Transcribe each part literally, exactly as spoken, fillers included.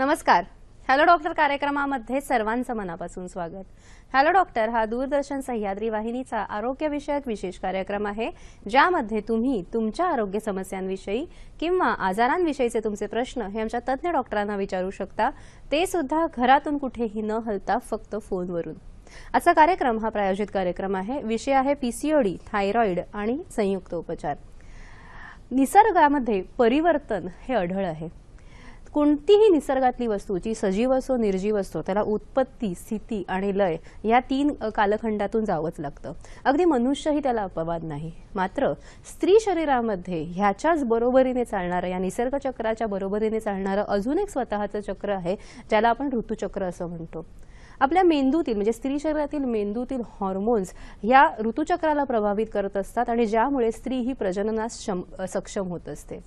नमस्कार. Hello doctor कार्यक्रमामध्ये सर्वांचं मनापासून स्वागत. हॅलो डॉक्टर हा दूरदर्शन सह्याद्री वाहिनीचा आरोग्य विषयक विशेष कार्यक्रम आहे, ज्यामध्ये तुम्ही तुमच्या आरोग्य समस्यांविषयी किंवा आजारांविषयीचे तुमचे प्रश्न हे आमच्या तज्ञ डॉक्टरांना विचारू शकता, ते सुद्धा घरातून कुठेही न हलता फक्त फोनवरून. आजचा कार्यक्रम हा प्रायोजित कार्यक्रम आहे. विषय आहे पीसीओडी, थायरॉइड आणि संयुक्त उपचार. निसर्गामध्ये परिवर्तन हे अढळ आहे. कोणतीही निसर्गातली वस्तू, जी सजीव असो निर्जीव असो, त्याला उत्पत्ती, स्थिती आणि लय या तीन कालखंडातून जावंच लागतं. अगदी मनुष्यही त्याला अपवाद नाही. मात्र स्त्री शरीरामध्ये ह्याच्याच बरोबरीने चालणारं, या निसर्ग चक्राच्या बरोबरीने चालणारं अजून एक स्वतःचं चक्र आहे, ज्याला आपण ऋतुचक्र असं म्हणतो. आपल्या मेंदूतील म्हणजे स्त्री शरीरातील मेंदूतील हॉर्मोन्स या ऋतुचक्राला प्रभावित करत असतात आणि ज्यामुळे स्त्री ही प्रजननास सक्षम होत असते.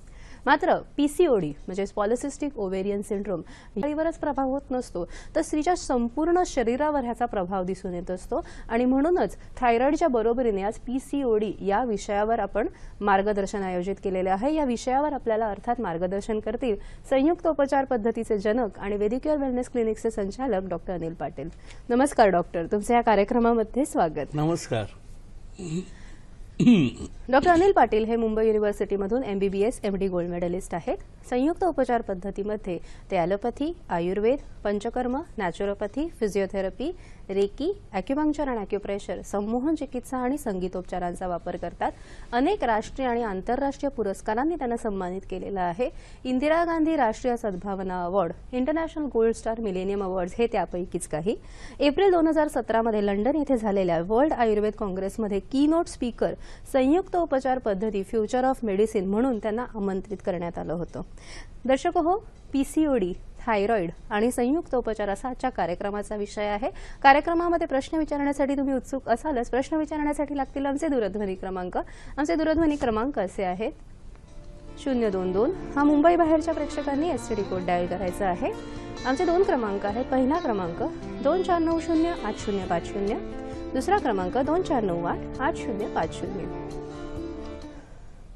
मात्र पीसीओडी म्हणजे पॉलिसिस्टिक ओव्हेरियन सिंड्रोम यावरच प्रभाव होत नसतो, तर स्त्रीच्या संपूर्ण शरीरावर ह्याचा प्रभाव दिसून येत असतो आणि म्हणूनच थायरॉइडच्या बरोबरीने आज पीसीओडी या विषयावर आपण मार्गदर्शन आयोजित केलेले आहे. या विषयावर आपल्याला अर्थात मार्गदर्शन करतील संयुक्त उपचार पद्धतीचे जनक आणि वेदिकेअर वेलनेस क्लिनिकचे संचालक डॉक्टर अनिल पाटील. नमस्कार डॉक्टर, तुमचे या कार्यक्रमामध्ये स्वागत. नमस्कार. डॉक्टर अनिल पाटील हे मुंबई युनिव्हर्सिटीमधून एमबीबीएस एमडी गोल्ड मेडलिस्ट आहेत. संयुक्त उपचार पद्धतीमध्ये ते allopathy, Ayurveda, panchakarma, naturopathy, physiotherapy, reiki, acupuncture आणि ॲक्युप्रेशर, संमोहन चिकित्सा आणि संगीतोपचारांचा वापर करतात. अनेक राष्ट्रीय आणि आंतरराष्ट्रीय पुरस्कारांनी त्यांना सन्मानित केलेलं आहे. इंदिरा गांधी राष्ट्रीय सद्भावना award, international gold star millennium awards हे त्यापैकीच काही. एप्रिल दोन हजार सतरामध्ये लंडन येथे झालेल्या वर्ल्ड आयुर्वेद काँग्रेसमध्ये की नोट स्पीकर संयुक्त उपचार पद्धती फ्युचर ऑफ मेडिसिन म्हणून त्यांना आमंत्रित करण्यात आलं होतं. दर्शक हो, पीसीओडी, थायरॉइड आणि संयुक्त उपचार असा आजच्या कार्यक्रमाचा विषय आहे. कार्यक्रमामध्ये प्रश्न विचारण्यासाठी तुम्ही उत्सुक असालच. प्रश्न विचारण्यासाठी लागतील आमचे दूरध्वनी क्रमांक. आमचे दूरध्वनी क्रमांक असे आहेत शून्य दोन दोन. हा मुंबई बाहेरच्या प्रेक्षकांनी एसटीडी कोड डायल करायचा आहे. आमचे दोन क्रमांक आहेत. पहिला क्रमांक दोन चार नऊ शून्य आठ शून्य पाच शून्य, दुसरा क्रमांक दोन चार नऊ आठ आठ शून्य पाच शून्य.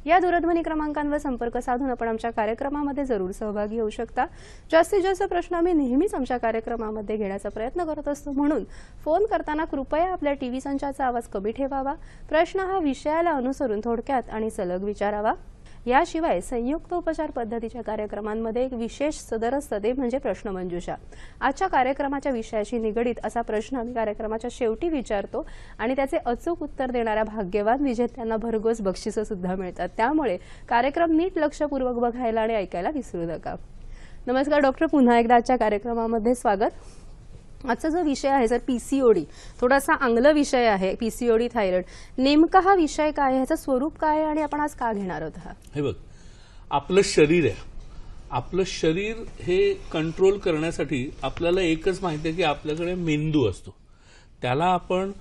या दूरध्वनी क्रमांकांवर संपर्क साधून आपण आमच्या कार्यक्रमामध्ये जरूर सहभागी होऊ शकता. जास्तीत जास्त प्रश्न आम्ही नेहमीच आमच्या कार्यक्रमामध्ये घेण्याचा प्रयत्न करत असतो, म्हणून फोन करताना कृपया आपल्या टीव्ही संचाचा आवाज कमी ठेवावा. प्रश्न हा विषयाला अनुसरून थोडक्यात आणि सलग विचारावा. याशिवाय संयुक्त उपचार पद्धतीच्या कार्यक्रमांमध्ये एक विशेष सदर असतं, ते म्हणजे प्रश्नमंजुषा. आजच्या कार्यक्रमाच्या विषयाशी निगडीत असा प्रश्न आम्ही कार्यक्रमाच्या शेवटी विचारतो आणि त्याचे अचूक उत्तर देणाऱ्या भाग्यवान विजेत्यांना भरघोस बक्षिसं सुद्धा मिळतात. त्यामुळे कार्यक्रम नीट लक्षपूर्वक बघायला आणि ऐकायला विसरू नका. नमस्कार डॉक्टर, पुन्हा एकदा आजच्या कार्यक्रमामध्ये स्वागत. आजचा जो विषय आहे सर पीसीओडी, थोडासा आंगल विषय आहे पीसीओडी थायरॉइड, नेमका हा विषय काय, ह्याचं स्वरूप काय आणि आपण आज का घेणार आहोत? हे बघ, आपलं शरीर आहे. आपलं शरीर हे कंट्रोल करण्यासाठी आपल्याला एकच माहिती आहे की आपल्याकडे मेंदू असतो. त्याला आपण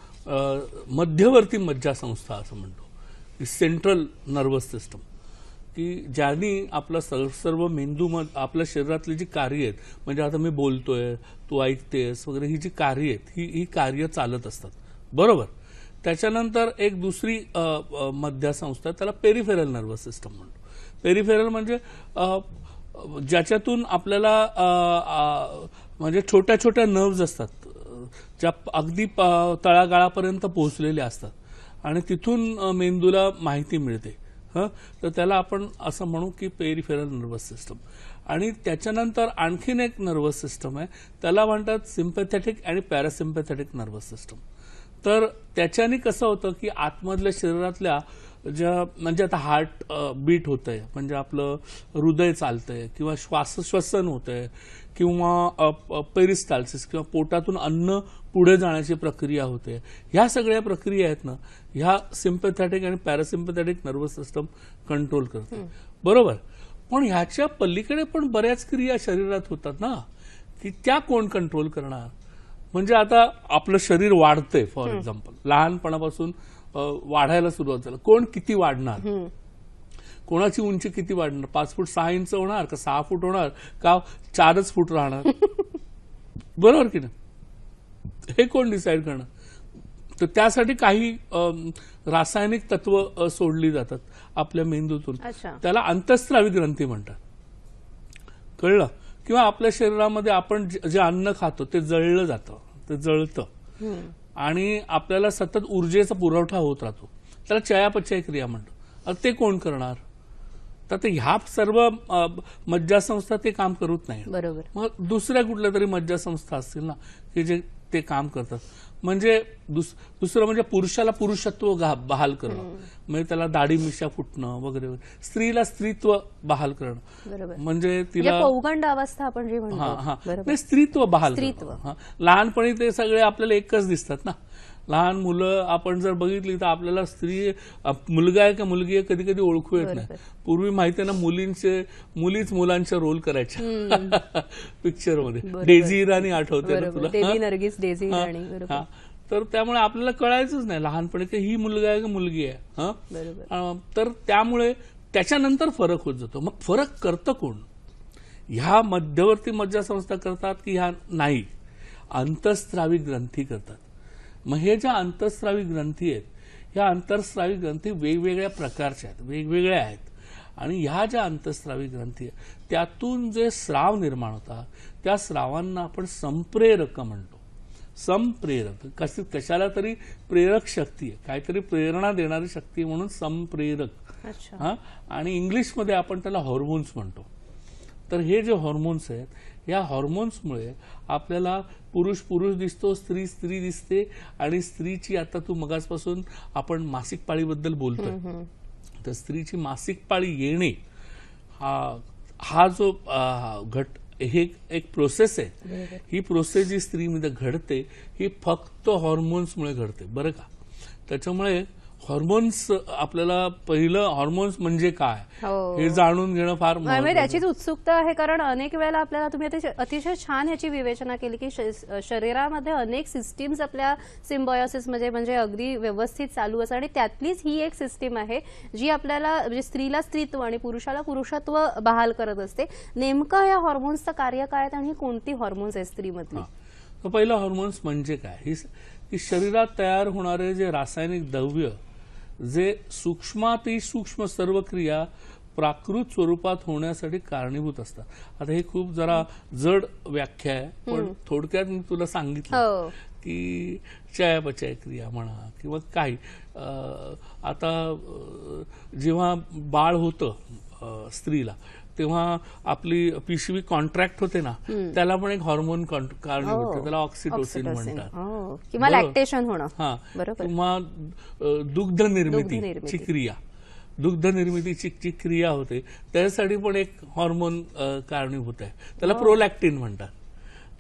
मध्यवर्ती मज्जासंस्था असं म्हणतो, सेंट्रल नर्वस सिस्टम, की ज्यांनी आपला सर्व मेंदू मध आपल्या शरीरातली जी कार्य आहेत, म्हणजे आता मी बोलतोय, तू ऐकतेस वगैरे, ही जी कार्य आहेत ही ही कार्य चालत असतात, बरोबर. त्याच्यानंतर एक दुसरी मध्यसंस्था, त्याला पेरिफेरल नर्वस सिस्टम म्हणतो. पेरिफेरल म्हणजे ज्याच्यातून आपल्याला म्हणजे छोट्या छोट्या नर्व्ज असतात ज्या अगदी तळागाळापर्यंत पोहोचलेल्या असतात आणि तिथून मेंदूला माहिती मिळते. तर त्याला आपण असं म्हणू की पेरिफेरल नर्वस सिस्टम. आणि त्याच्यानंतर आणखीन एक नर्वस सिस्टम आहे, त्याला म्हणतात सिम्पॅथेटिक आणि पॅरासिम्पॅथेटिक नर्वस सिस्टम. तर त्याच्याने कसं होतं की आतमधल्या शरीरातल्या ज्या म्हणजे आता हार्ट बीट होतंय, म्हणजे आपलं हृदय चालतंय किंवा श्वासश्वसन होतंय किंवा पेरिस्टाल्सिस किंवा पोटातून अन्न पुढे जाण्याची प्रक्रिया होते, ह्या सगळ्या प्रक्रिया आहेत ना, ह्या सिम्पॅथॅटिक आणि पॅरासिम्पॅथॅटिक नर्वस सिस्टम कंट्रोल करते, बरोबर. पण ह्याच्या पलीकडे पण बऱ्याच क्रिया शरीरात होतात ना, की त्या कोण कंट्रोल करणार? म्हणजे आता आपलं शरीर वाढतंय, फॉर एक्झाम्पल लहानपणापासून वाढायला सुरुवात झाली, कोण किती वाढणार, कोणाची उंची किती वाढणार, पाच फूट सहा इंच होणार का सहा फूट होणार का चारच फूट राहणार, बरोबर की नाही, हे कोण डिसाईड करणार? तर त्यासाठी काही रासायनिक तत्व सोडली जातात आपल्या मेंदूतून, त्याला अंतःस्रावी ग्रंथी म्हणतात, कळलं किंवा आपल्या शरीरामध्ये आपण जे अन्न खातो ते जळलं जातं, ते जळतं आणि आपल्याला सतत ऊर्जेचा पुरवठा होत राहतो, त्याला चयापचय क्रिया म्हणतो. ते कोण करणार? तर ते ह्या सर्व मज्जासंस्था ते काम करत नाही. बरोबर. मग दुसऱ्या कुठल्या तरी मज्जासंस्था असतील ना की जे ते काम करतात. म्हणजे दुस, दुसरं म्हणजे पुरुषाला पुरुषत्व बहाल करणं, म्हणजे त्याला दाढी मिशा फुटणं वगैरे, स्त्रीला स्त्रीत्व बहाल करणं, म्हणजे तिला पौगंड अवस्था आपण जे म्हणतो, हा हा स्त्रीत्व बहाल. लहानपणी ते सगळे आपल्याला एकच दिसतात ना. लहान मुलं आपण जर बघितली तर आपल्याला स्त्री मुलगा आहे का मुलगी आहे कधी कधी ओळखू येत नाही. पूर्वी माहिती आहे ना, मुलींचे मुलीच मुलांचा रोल करायच्या पिक्चरमध्ये. डेझी इराणी आठवते ना तुला? तर त्यामुळे आपल्याला कळायचंच नाही लहानपणी की ही मुलगा आहे का मुलगी आहे. हा, तर त्यामुळे त्याच्यानंतर फरक होत जातो. मग फरक करतं कोण? ह्या मध्यवर्ती मज्जासंस्था करतात की ह्या नाही? अंतःस्रावी ग्रंथी करतात. मग हे ज्या अंतःस्रावी ग्रंथी आहेत, ह्या अंतःस्रावी ग्रंथी वेगवेगळ्या प्रकारच्या आहेत, वेगवेगळ्या आहेत. आणि ह्या ज्या अंतःस्रावी ग्रंथी आहेत त्यातून जे स्राव निर्माण होतात त्या स्रावांना आपण संप्रेरक म्हणतो. संप्रेरक कशी, कशाला तरी प्रेरक शक्ती आहे, काहीतरी प्रेरणा देणारी शक्ती म्हणून संप्रेरक. हा, आणि इंग्लिशमध्ये आपण त्याला हॉर्मोन्स म्हणतो. तर हे जे हॉर्मोन्स आहेत, या हॉर्मोन्समुळे आपल्याला पुरुष पुरुष दिसतो, स्त्री स्त्री दिसते. आणि स्त्रीची, आता तू मगासपासून आपण मासिक पाळीबद्दल बोलतोय, तर स्त्रीची मासिक पाळी येणे हा हा जो घट, हे एक प्रोसेस आहे. ही प्रोसेस जी स्त्रीमध्ये घडते ही फक्त हॉर्मोन्समुळे घडते बरं का. त्याच्यामुळे हॉर्मोन्स आपल्याला, पहिलं हॉर्मोन्स म्हणजे काय हे जाणून घेणं फार महत्त्वाचं. याचीच उत्सुकता आहे, कारण अनेक वेळेला आपल्याला, तुम्ही अतिशय छान याची विवेचना केली की शरीरामध्ये अनेक सिस्टीम्स आपल्या सिम्बायोसिस मध्ये म्हणजे अगदी व्यवस्थित चालू असतात. आणि त्यातलीच ही एक सिस्टीम आहे जी आपल्याला म्हणजे स्त्रीला स्त्रीत्व आणि पुरुषाला पुरुषत्व बहाल करत असते. नेमकं या हॉर्मोन्सचं कार्य काय आणि कोणती हॉर्मोन्स आहे स्त्रीमधली? तर पहिलं हॉर्मोन्स म्हणजे काय, की शरीरात तयार होणारे जे रासायनिक द्रव्य जे सूक्ष्माती सूक्ष्म सर्व क्रिया प्राकृत स्वरूपात होण्यासाठी कारणीभूत असतात. आता हे खूप जरा जड व्याख्या आहे, पण थोडक्यात मी तुला सांगितलं की चयापचय क्रिया म्हणा किंवा काही. आता जेव्हा बाळ होतं स्त्रीला तेव्हा आपली पिशवी कॉन्ट्रॅक्ट होते ना, त्याला पण एक हॉर्मोन कारणीभूत आहे, त्याला ऑक्सिटोसिन म्हणतात. किंवा लॅक्टेशन होणं, हा, किंवा दुग्ध निर्मितीची क्रिया, दुग्ध निर्मितीची क्रिया होते त्यासाठी पण एक हॉर्मोन कारणीभूत आहे, त्याला प्रोलॅक्टिन म्हणतात.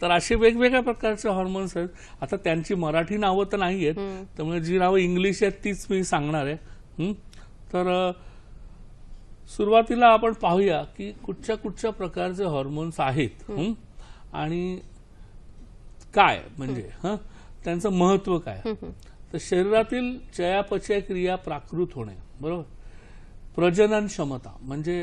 तर असे वेगवेगळ्या प्रकारचे हॉर्मोन्स आहेत. आता त्यांची मराठी नावं तर नाही आहेत, त्यामुळे जी नावं इंग्लिश आहेत तीच मी सांगणार आहे. तर सुरुवातीला आपण पाहूया की कुठच्या कुठच्या प्रकारचे हॉर्मोन्स आहेत आणि काय म्हणजे हं त्यांचं महत्व काय. तर शरीरातील चयापचय क्रिया प्राकृत होणे, बरोबर. प्रजनन क्षमता म्हणजे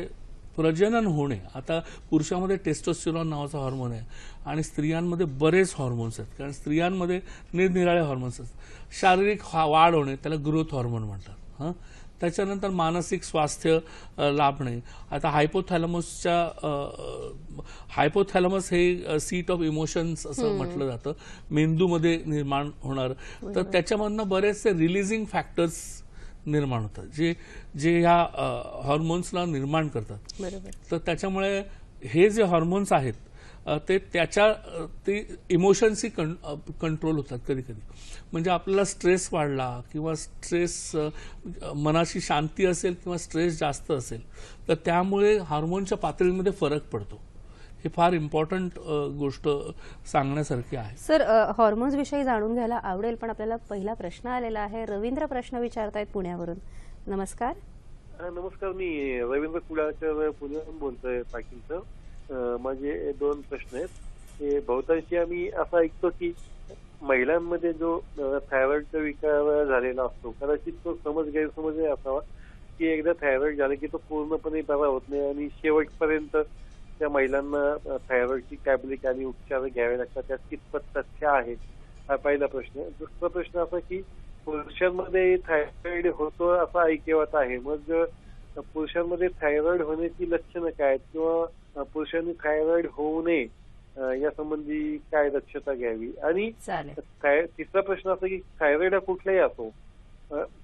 प्रजनन होणे. आता पुरुषामध्ये टेस्टोस्टेरॉन नावाचा हॉर्मोन आहे आणि स्त्रियांमध्ये बरेच हॉर्मोन्स आहेत, कारण स्त्रियांमध्ये निरनिराळे हॉर्मोन्स आहेत. शारीरिक वाढ होणे त्याला ग्रोथ हॉर्मोन म्हणतात. हं, त्याच्यानंतर मानसिक स्वास्थ्य लाभणे. आता हायपोथॅलॅमसच्या, हायपोथॅलॅमस हे सीट ऑफ इमोशन्स असं म्हटलं जातं, मेंदूमध्ये निर्माण होणार. तर त्याच्यामधनं बरेचसे रिलीजिंग फॅक्टर्स निर्माण होतात जे जे ह्या हॉर्मोन्सला निर्माण करतात. तर त्याच्यामुळे हे जे हॉर्मोन्स आहेत ते त्याच्या ते इमोशन्सही कं कंट्रोल होतात कधी कधी. म्हणजे आपल्याला स्ट्रेस वाढला किंवा स्ट्रेस, मनाची शांती असेल किंवा स्ट्रेस जास्त असेल तर त्यामुळे हार्मोनच्या पातळीमध्ये फरक पडतो. हे फार इम्पॉर्टंट गोष्ट सांगण्यासारखी आहे. सर, हॉर्मोन्स विषयी जाणून घ्यायला आवडेल, पण आपल्याला पहिला प्रश्न आलेला आहे. रवींद्र प्रश्न विचारतायत पुण्यावरून. नमस्कार. नमस्कार, मी रवींद्र कुडाळकर पुण्यावरून बोलतोय. पाटील, माझे दोन प्रश्न आहेत. बहुतांशी आम्ही असा ऐकतो की महिलांमध्ये जो थायरॉइडचा विकार झालेला असतो, कदाचित तो समज गैरसमज असावा की एकदा थायरॉइड झाला की तो पूर्णपणे बरा होत नाही आणि शेवटपर्यंत त्या महिलांना थायरॉइडची टॅबलेट आणि उपचार घ्यावे लागतात. त्यात कितपत तथ्य आहे हा पहिला प्रश्न. दुसरा प्रश्न असा की पुरुषांमध्ये थायरॉइड होतो असा ऐकिवत आहे, मग पुरुषांमध्ये थायरॉइड होण्याची लक्षणं काय किंवा पुरुषांनी थायरॉइड होऊ नये यासंबंधी काय दक्षता घ्यावी. आणि तिसरा प्रश्न असा की थायरॉइड हा कुठलाही असो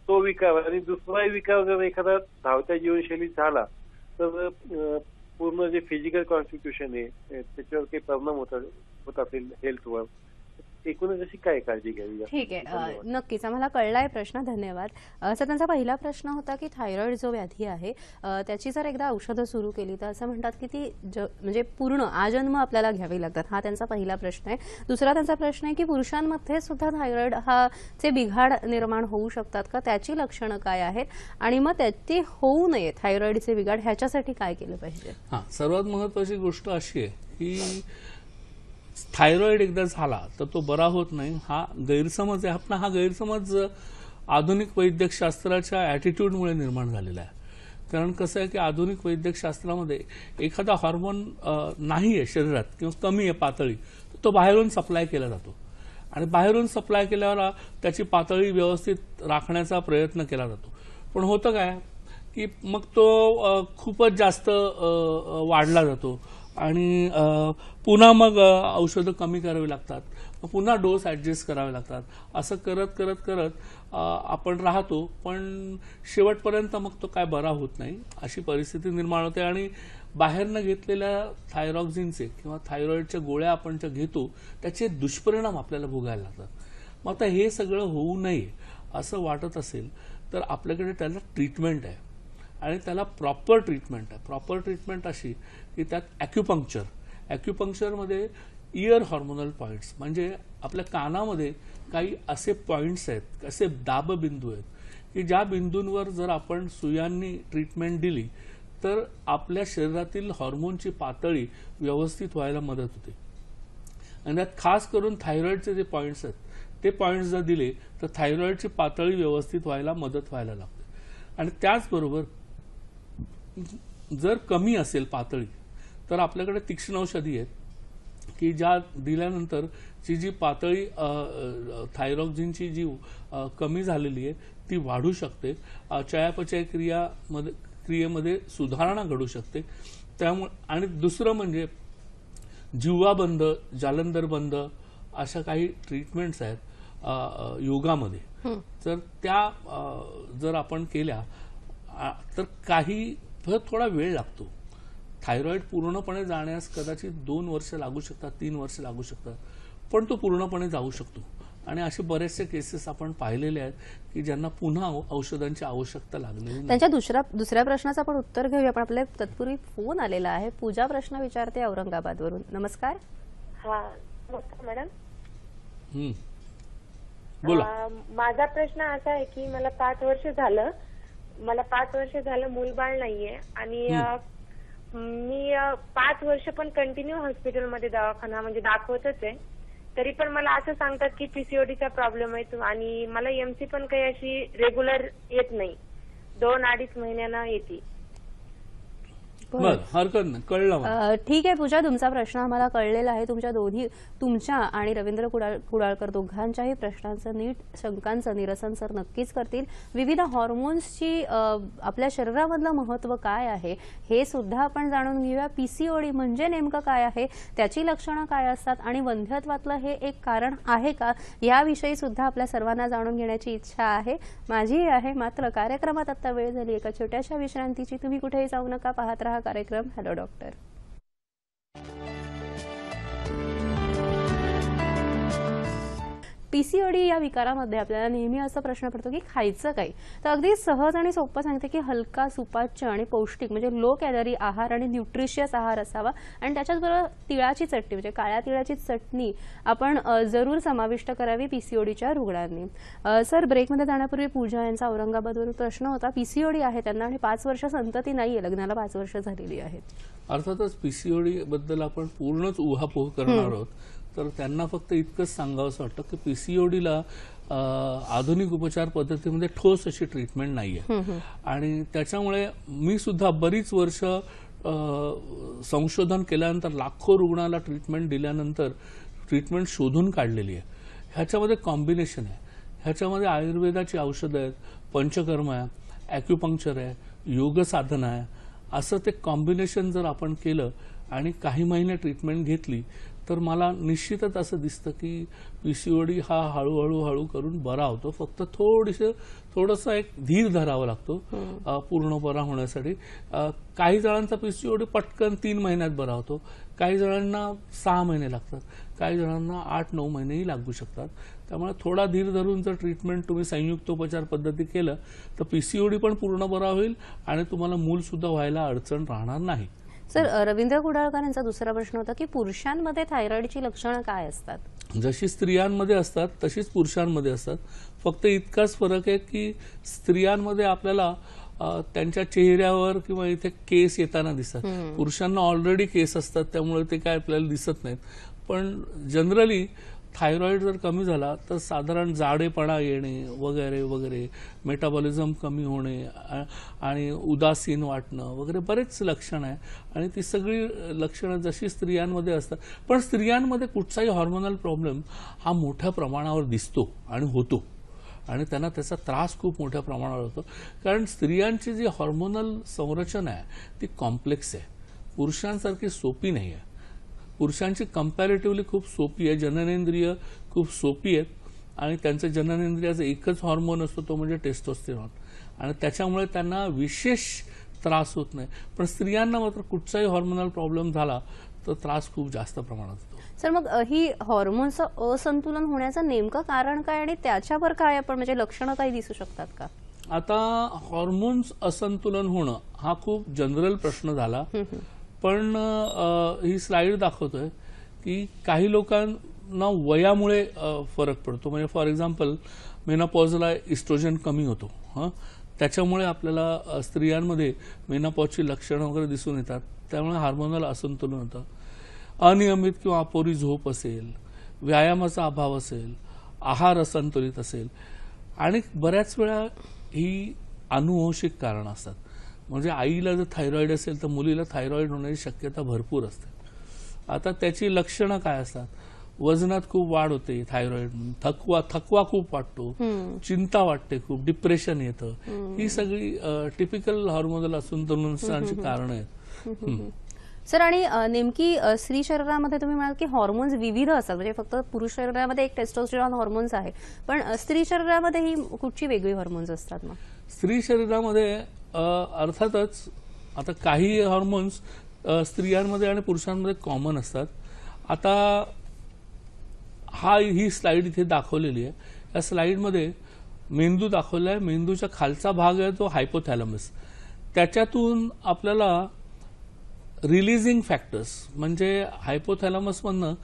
तो विकार आणि दुसराही विकार जर एखादा धावत्या जीवनशैलीत झाला तर पूर्ण जे फिजिकल कॉन्स्टिट्यूशन आहे त्याच्यावर काही परिणाम होतात होत असेल हेल्थवर. एकूणच अशी काय काळजी घ्यावी. ठीक आहे, नक्कीच आम्हाला कळलाय प्रश्न. धन्यवाद. सर, त्यांचा पहिला प्रश्न होता की थायरॉइड जो व्याधी आहे त्याची जर एकदा औषधं सुरू केली तर असं म्हणतात की ती म्हणजे पूर्ण आजन्म आपल्याला घ्यावी लागतात. हा त्यांचा पहिला प्रश्न आहे. दुसरा त्यांचा प्रश्न आहे की पुरुषांमध्ये सुद्धा थायरॉइड हा चे बिघाड निर्माण होऊ शकतात का, त्याची लक्षणं काय आहेत आणि मग त्याची होऊ नये थायरॉइडचे बिघाड ह्याच्यासाठी काय केलं पाहिजे. हा, सर्वात महत्वाची गोष्ट अशी आहे की थायरॉइड एकदा झाला तर तो बरा होत नाही. हा गैरसमज आहे आपला. हा गैरसमज आधुनिक वैद्यकशास्त्राच्या ॲटिट्यूडमुळे निर्माण झालेला आहे. कारण कसं आहे की आधुनिक वैद्यकशास्त्रामध्ये एखादा हॉर्मोन नाही आहे शरीरात किंवा कमी आहे पातळी तो बाहेरून सप्लाय केला जातो आणि बाहेरून सप्लाय केल्यावर त्याची पातळी व्यवस्थित राखण्याचा प्रयत्न केला जातो. पण होतं काय की मग तो खूपच जास्त वाढला जातो आणि पुन्हा मग औषधं कमी करावी लागतात, पुन्हा डोस ॲडजस्ट करावे लागतात. असं करत करत करत आपण राहतो पण शेवटपर्यंत मग तो काय बरा होत नाही अशी परिस्थिती निर्माण होते. आणि बाहेरनं घेतलेल्या थायरॉक्झिनचे किंवा थायरॉईडच्या गोळ्या आपण ज्या घेतो त्याचे दुष्परिणाम आपल्याला भोगायला लागतात. मग आता हे सगळं होऊ नये असं वाटत असेल तर आपल्याकडे त्याला ट्रीटमेंट आहे आणि त्याला प्रॉपर ट्रीटमेंट आहे. प्रॉपर ट्रीटमेंट अशी की त्यात ॲक्युपंक्चर, ॲक्युपंक्चरमध्ये इयर हॉर्मोनल पॉईंट्स म्हणजे आपल्या कानामध्ये काही असे पॉईंट्स आहेत, असे दाबबिंदू आहेत की ज्या बिंदूंवर जर आपण सुयांनी ट्रीटमेंट दिली तर आपल्या शरीरातील हॉर्मोनची पातळी व्यवस्थित व्हायला मदत होते. आणि त्यात खास करून थायरॉईडचे जे पॉईंट्स आहेत ते पॉईंट्स जर दिले तर थायरॉईडची पातळी व्यवस्थित व्हायला मदत व्हायला लागते. आणि त्याचबरोबर जर कमी असेल पातळी तर आपल्याकडे तीक्ष्ण औषधी आहेत की ज्या दिल्यानंतर जी जी पातळी थायरॉक्झिनची जी कमी झालेली आहे ती वाढू शकते, चयापचय क्रियामध्ये क्रियेमध्ये सुधारणा घडू शकते. त्यामुळे आणि दुसरं म्हणजे जिव्हा बंद, जालंधर बंद अशा काही ट्रीटमेंट्स आहेत योगामध्ये. तर त्या जर आपण केल्या तर काही थोडा वेळ लागतो. थायरॉइड पूर्णपणे जाण्यास कदाचित दोन वर्ष लागू शकतात, तीन वर्ष लागू शकतात, पण तो पूर्णपणे जाऊ शकतो. आणि असे बरेचसे केसेस आपण पाहिलेले आहेत की ज्यांना पुन्हा औषधांची आवश्यकता लागलेली नाही. त्यांच्या दुसऱ्या दुसऱ्या प्रश्नाचं आपण उत्तर घेऊया. पण आपल्या तत्पूर्वी फोन आलेला आहे. पूजा प्रश्न विचारते औरंगाबाद वरून. नमस्कार. हा नमस्कार मॅडम. हम्म बोला. माझा प्रश्न असा आहे की मला पाच वर्ष झालं मला पाच वर्ष झालं मूलबाळ नाहीये आणि मी पाच वर्ष पण कंटिन्यू हॉस्पिटलमध्ये दवाखाना म्हणजे दाखवतच आहे. तरी पण मला असं सांगतात की पीसीओडीचा प्रॉब्लेम आहे आणि मला एमसी पण काही अशी रेग्युलर येत नाही, दोन अडीच महिन्यानं येते. कळलं. ठीक आहे पूजा, तुमचा प्रश्न आम्हाला कळलेला आहे. तुमच्या दोन्ही तुमच्या आणि रवींद्र कुडाळकर दोघांच्याही प्रश्नांचं नीट शंकांचं निरसन सर नक्कीच करतील. विविध हॉर्मोन्सची आपल्या शरीरामधलं महत्त्व काय आहे हे सुद्धा आपण जाणून घेऊया. पीसीओडी म्हणजे नेमकं काय आहे, त्याची लक्षणं काय असतात आणि वंध्यत्वातलं हे एक कारण आहे का, याविषयी सुद्धा आपल्या सर्वांना जाणून घेण्याची इच्छा आहे, माझीही आहे. मात्र कार्यक्रमात आत्ता वेळ झाली एका छोट्याशा विश्रांतीची. तुम्ही कुठेही जाऊ नका, पाहत राहा कार्यक्रम हॅलो डॉक्टर. पीसीओडी या विकारामध्ये आपल्याला नेहमी असा प्रश्न पडतो की खायचं काय, तर अगदी सहज आणि सोपं सांगते की हलका, सुपाच्य आणि पौष्टिक म्हणजे लो कॅलरी आहार आणि न्यूट्रिशियस आहार असावा. आणि त्याच्याचबरोबर तिळाची चटणी म्हणजे काळ्या तिळाची चटणी आपण जरूर समाविष्ट करावी पीसीओडीच्या रुग्णांनी. सर, ब्रेकमध्ये जाण्यापूर्वी पूजा यांचा औरंगाबादवरून प्रश्न होता, पीसीओडी आहे त्यांना आणि पाच वर्ष संतती नाहीये, लग्नाला पाच वर्ष झालेली आहेत. अर्थातच पीसीओडी बद्दल आपण पूर्णच उहापोह करणार आहोत. तर त्यांना फक्त इतकंच सांगावंसं वाटतं की पीसीओडीला आधुनिक उपचार पद्धतीमध्ये ठोस अशी ट्रीटमेंट नाही आहे. आणि त्याच्यामुळे मी सुद्धा बरीच वर्ष संशोधन केल्यानंतर लाखो रुग्णाला ट्रीटमेंट दिल्यानंतर ट्रीटमेंट शोधून काढलेली आहे. ह्याच्यामध्ये कॉम्बिनेशन आहे. ह्याच्यामध्ये आयुर्वेदाची औषधं आहेत, पंचकर्म आहे, ॲक्युपंक्चर आहे, योग साधना आहे असं ते कॉम्बिनेशन जर आपण केलं आणि काही महिने ट्रीटमेंट घेतली तर मला निश्चितच असं दिसतं की पीसीओडी हा हळू हळू हळू करून बरा होतो। फक्त थोडीसे थोडासा एक धीर धरावा लागतो पूर्ण बरा होण्यासाठी। काही जणांचा पीसीओडी पटकन तीन महिन्यात बरा होतो, काही जणांना सहा महिने लागतात, काही जणांना आठ नऊ महिनेही लागू शकतात। त्यामुळे थोडा धीर धरून जर ट्रीटमेंट तुम्ही संयुक्त उपचार पद्धती केलं तर पीसीओडी पण पूर्ण बरा होईल आणि तुम्हाला मूल सुद्धा व्हायला अडचण राहणार नाही। सर, रवींद्र कुडाळकर यांचा दुसरा प्रश्न होता की पुरुषांमध्ये थायरॉइडची लक्षणं काय असतात? जशी स्त्रियांमध्ये असतात तशीच पुरुषांमध्ये असतात, फक्त इतकाच फरक आहे की स्त्रियांमध्ये आपल्याला त्यांच्या चेहऱ्यावर किंवा इथे केस येताना दिसतात, पुरुषांना ऑलरेडी केस असतात त्यामुळे ते काय आपल्याला दिसत नाहीत। पण जनरली थायरॉइड जर कमी झाला तर साधारण जाडेपणा येणे वगैरे वगैरे, मेटाबॉलिझम कमी होणे आणि उदासीन वाटणं वगैरे बरेच लक्षण आहे आणि ती सगळी लक्षणं जशी स्त्रियांमध्ये असतात। पण स्त्रियांमध्ये कुठचाही हॉर्मोनल प्रॉब्लेम हा मोठ्या प्रमाणावर दिसतो आणि होतो आणि त्यांना त्याचा त्रास खूप मोठ्या प्रमाणावर होतो, कारण स्त्रियांची जी हॉर्मोनल संरचना आहे ती कॉम्प्लेक्स आहे, पुरुषांसारखी सोपी नाही आहे। पुरुषांची कंपॅरेटिव्हली खूप सोपी आहे, जननेंद्रिय खूप सोपी आहेत आणि त्यांचे जननेंद्रियाचा एकच हार्मोन असतो तो म्हणजे टेस्टोस्टेरॉन आणि त्याच्यामुळे त्यांना विशेष त्रास होत नाही। पण स्त्रियांना मात्र कुठचाही हार्मोनल प्रॉब्लेम झाला तर त्रास खूप जास्त प्रमाणात होतो। सर, मग ही हार्मोनचं असंतुलन होण्याचं नेमकं कारण काय आणि त्याच्यावर काय आपण म्हणजे लक्षणं काही दिसू शकतात का? आता हार्मोन्स असंतुलन होणं हा खूप जनरल प्रश्न झाला, पण ही स्लाइड दाखवतोय की काही लोकांना वयामुळे फरक पडतो। म्हणजे फॉर एक्झाम्पल मेनोपॉजला इस्ट्रोजन कमी होतो, हां त्याच्यामुळे आपल्याला स्त्रियांमध्ये मेनोपॉजची लक्षणं वगैरे दिसून येतात, त्यामुळे हार्मोनल असंतुलन होतं। अनियमित किंवा अपुरी झोप असेल, व्यायामाचा अभाव असेल, आहार असंतुलित असेल आणि बऱ्याच वेळा ही अनुवंशिक कारण असतात। म्हणजे आईला जर थायरॉइड असेल तर मुलीला थायरॉइड होण्याची शक्यता भरपूर असते। आता त्याची लक्षणं काय असतात? वजनात खूप वाढ होते, थायरॉइड थकवा थकवा खूप वाटतो, चिंता वाटते खूप, डिप्रेशन येतं, ही सगळी टिपिकल हार्मोनल असंतुलनाची कारणं आहेत। सर, आणि नेमकी स्त्री शरीरामध्ये तुम्ही म्हणाल की हॉर्मोन्स विविध असतात, म्हणजे फक्त पुरुष शरीरामध्ये एक टेस्टोस्टेरॉन हॉर्मोन्स आहे पण स्त्री शरीरामध्ये ही कुठची वेगळी हॉर्मोन्स असतात? मग स्त्री शरीरामध्ये अर्थातच आता काही हार्मोन्स स्त्रियांमध्ये आणि पुरुषांमध्ये कॉमन असतात। आता हा ही स्लाइड इथे दाखवलेली आहे, या स्लाइडमध्ये मेंदू दाखवला आहे, मेंदूचा खालचा भाग आहे तो हायपोथॅलॅमस, त्याच्यातून आपल्याला रिलीजिंग फॅक्टर्स म्हणजे हायपोथॅलॅमसमधनं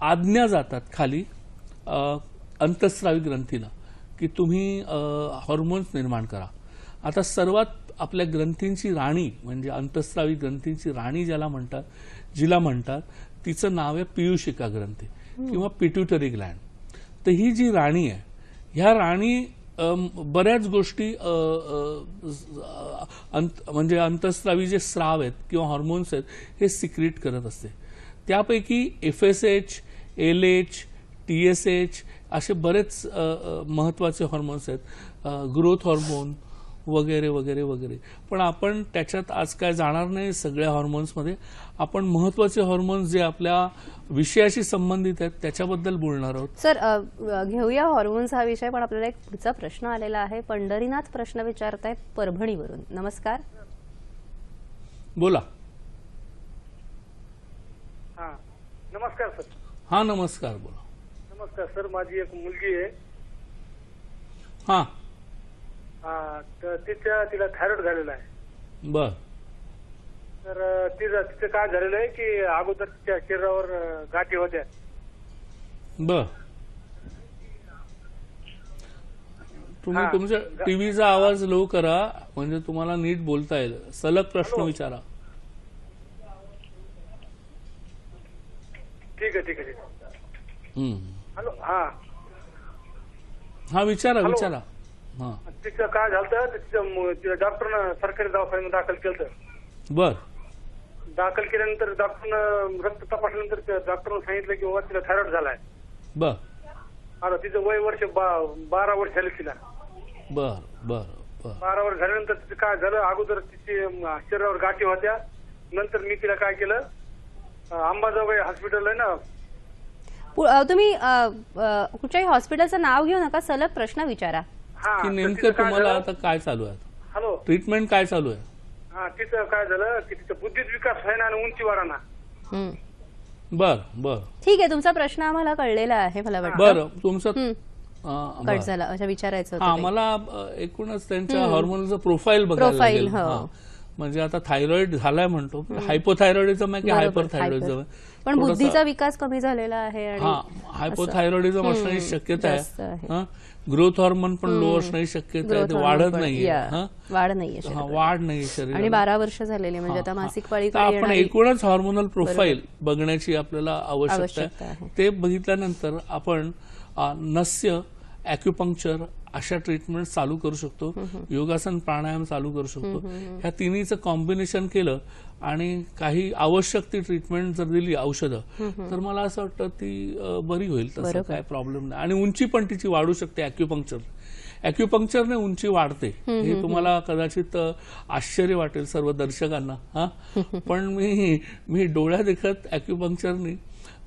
आज्ञा जातात खाली अंतःस्रावी ग्रंथीला की तुम्ही हार्मोन्स निर्माण करा। आता सर्वात आपल्या ग्रंथींची राणी म्हणजे अंतःस्रावी ग्रंथींची राणी ज्याला म्हणतात जिला म्हणतात तिचं नाव आहे पियुशिका ग्रंथी किंवा पिट्युटरी ग्लँड। तर ही जी राणी आहे ह्या राणी बऱ्याच गोष्टी म्हणजे अंतःस्रावी जे स्राव आहेत किंवा हॉर्मोन्स आहेत हे सिक्रीट करत असते। त्यापैकी F S H, L H, T S H असे बरेच महत्त्वाचे हॉर्मोन्स आहेत, ग्रोथ हॉर्मोन वगैरे वगैरे वगैरे। पण आपण त्याच्यात आज काय जाणार नाही, सगळ्या हॉर्मोन्समध्ये आपण महत्त्वाचे हॉर्मोन्स जे आपल्या विषयाशी संबंधित आहेत त्याच्याबद्दल बोलणार आहोत। सर, घेऊया हॉर्मोन्स हा विषय, पण आपल्याला एक पुढचा प्रश्न आलेला आहे। पंढरीनाथ प्रश्न विचारतायत परभणीवरून। नमस्कार, बोला। हा नमस्कार सर। हा नमस्कार, बोला। नमस्कार सर, माझी एक मुलगी आहे, हा तर तिच्या तिला थायरॉइड झालेला आहे। बर, तर तिचं तिचं काय झालेलं आहे की अगोदर तिच्या शरीरावर गाठी होत्या। बर, तुम्ही तुमच्या टीव्हीचा आवाज लो करा म्हणजे तुम्हाला नीट बोलता येईल। सलग प्रश्न विचारा। ठीक आहे ठीक आहे ठीक हॅलो हा हा विचारा विचारा तिचं काय झालं तिचं डॉक्टरनं सरकारी दवाखान्यात दाखल केलं। बर, दाखल केल्यानंतर डॉक्टरनं रक्त तपासल्यानंतर डॉक्टरनं सांगितलं की बाबा तिला थायरॉइड झालाय। बर, आता तिचं वय वर्ष बारा वर्ष झालं तिला। बर बर बारावर झाल्यानंतर तिथे काय झालं, अगोदर तिचे शरीरावर गाठी होत्या. नंतर मी तिला काय केलं, अंबाजोगाई हॉस्पिटल आहे ना, तुम्ही कुठच्याही हॉस्पिटलचं नाव घेऊ नका, सलग प्रश्न विचारा की नेमकं तुम्हाला आता काय चालू आहे, हॅलो ट्रीटमेंट काय चालू आहे. हा तिथं काय झालं की तिथं बुद्धीचा विकास होईना आणि उंची वाढाना. बर बर ठीक आहे, तुमचा प्रश्न आम्हाला कळलेला आहे. मला वाटतं बरं तुमचं कट झाला अशा विचारायचं होतं मला. एकूणच त्यांच्या हॉर्मोनचं प्रोफाईल बघायला लागेल. म्हणजे आता थायरॉइड झालाय म्हणतो, हायपोथायरॉइडिझम आहे की हायपरथायरॉइडिझम, पण बुद्धीचा विकास कमी झालेला आहे आणि हायपोथायरॉइडिझम असण्याची शक्यता आहे. ग्रोथ हॉर्मोन पण लो असण्याची शक्यता आहे, ते वाढत नाहीये, वाढ नाहीये, वाढ नाही शरीर. आणि बारा वर्ष झालेली म्हणजे आता मासिक पाळी. आपण एकूणच हॉर्मोनल प्रोफाईल बघण्याची आपल्याला आवश्यकता आहे. ते बघितल्यानंतर आपण नस्य, ॲक्युपंक्चर अशा ट्रीटमेंट चालू करू शकतो, योगासन प्राणायाम चालू करू शकतो. ह्या तिन्हीचं कॉम्बिनेशन केलं आणि काही आवश्यक ती ट्रीटमेंट जर दिली औषधं, तर मला असं वाटतं ती बरी होईल, तसं काय प्रॉब्लेम नाही. आणि उंची पण तिची वाढू शकते. ॲक्युपंक्चर ॲक्युपंक्चरने उंची वाढते हे तुम्हाला कदाचित आश्चर्य वाटेल सर्व दर्शकांना. हा पण मी मी डोळ्या देखत ॲक्युपंक्चरने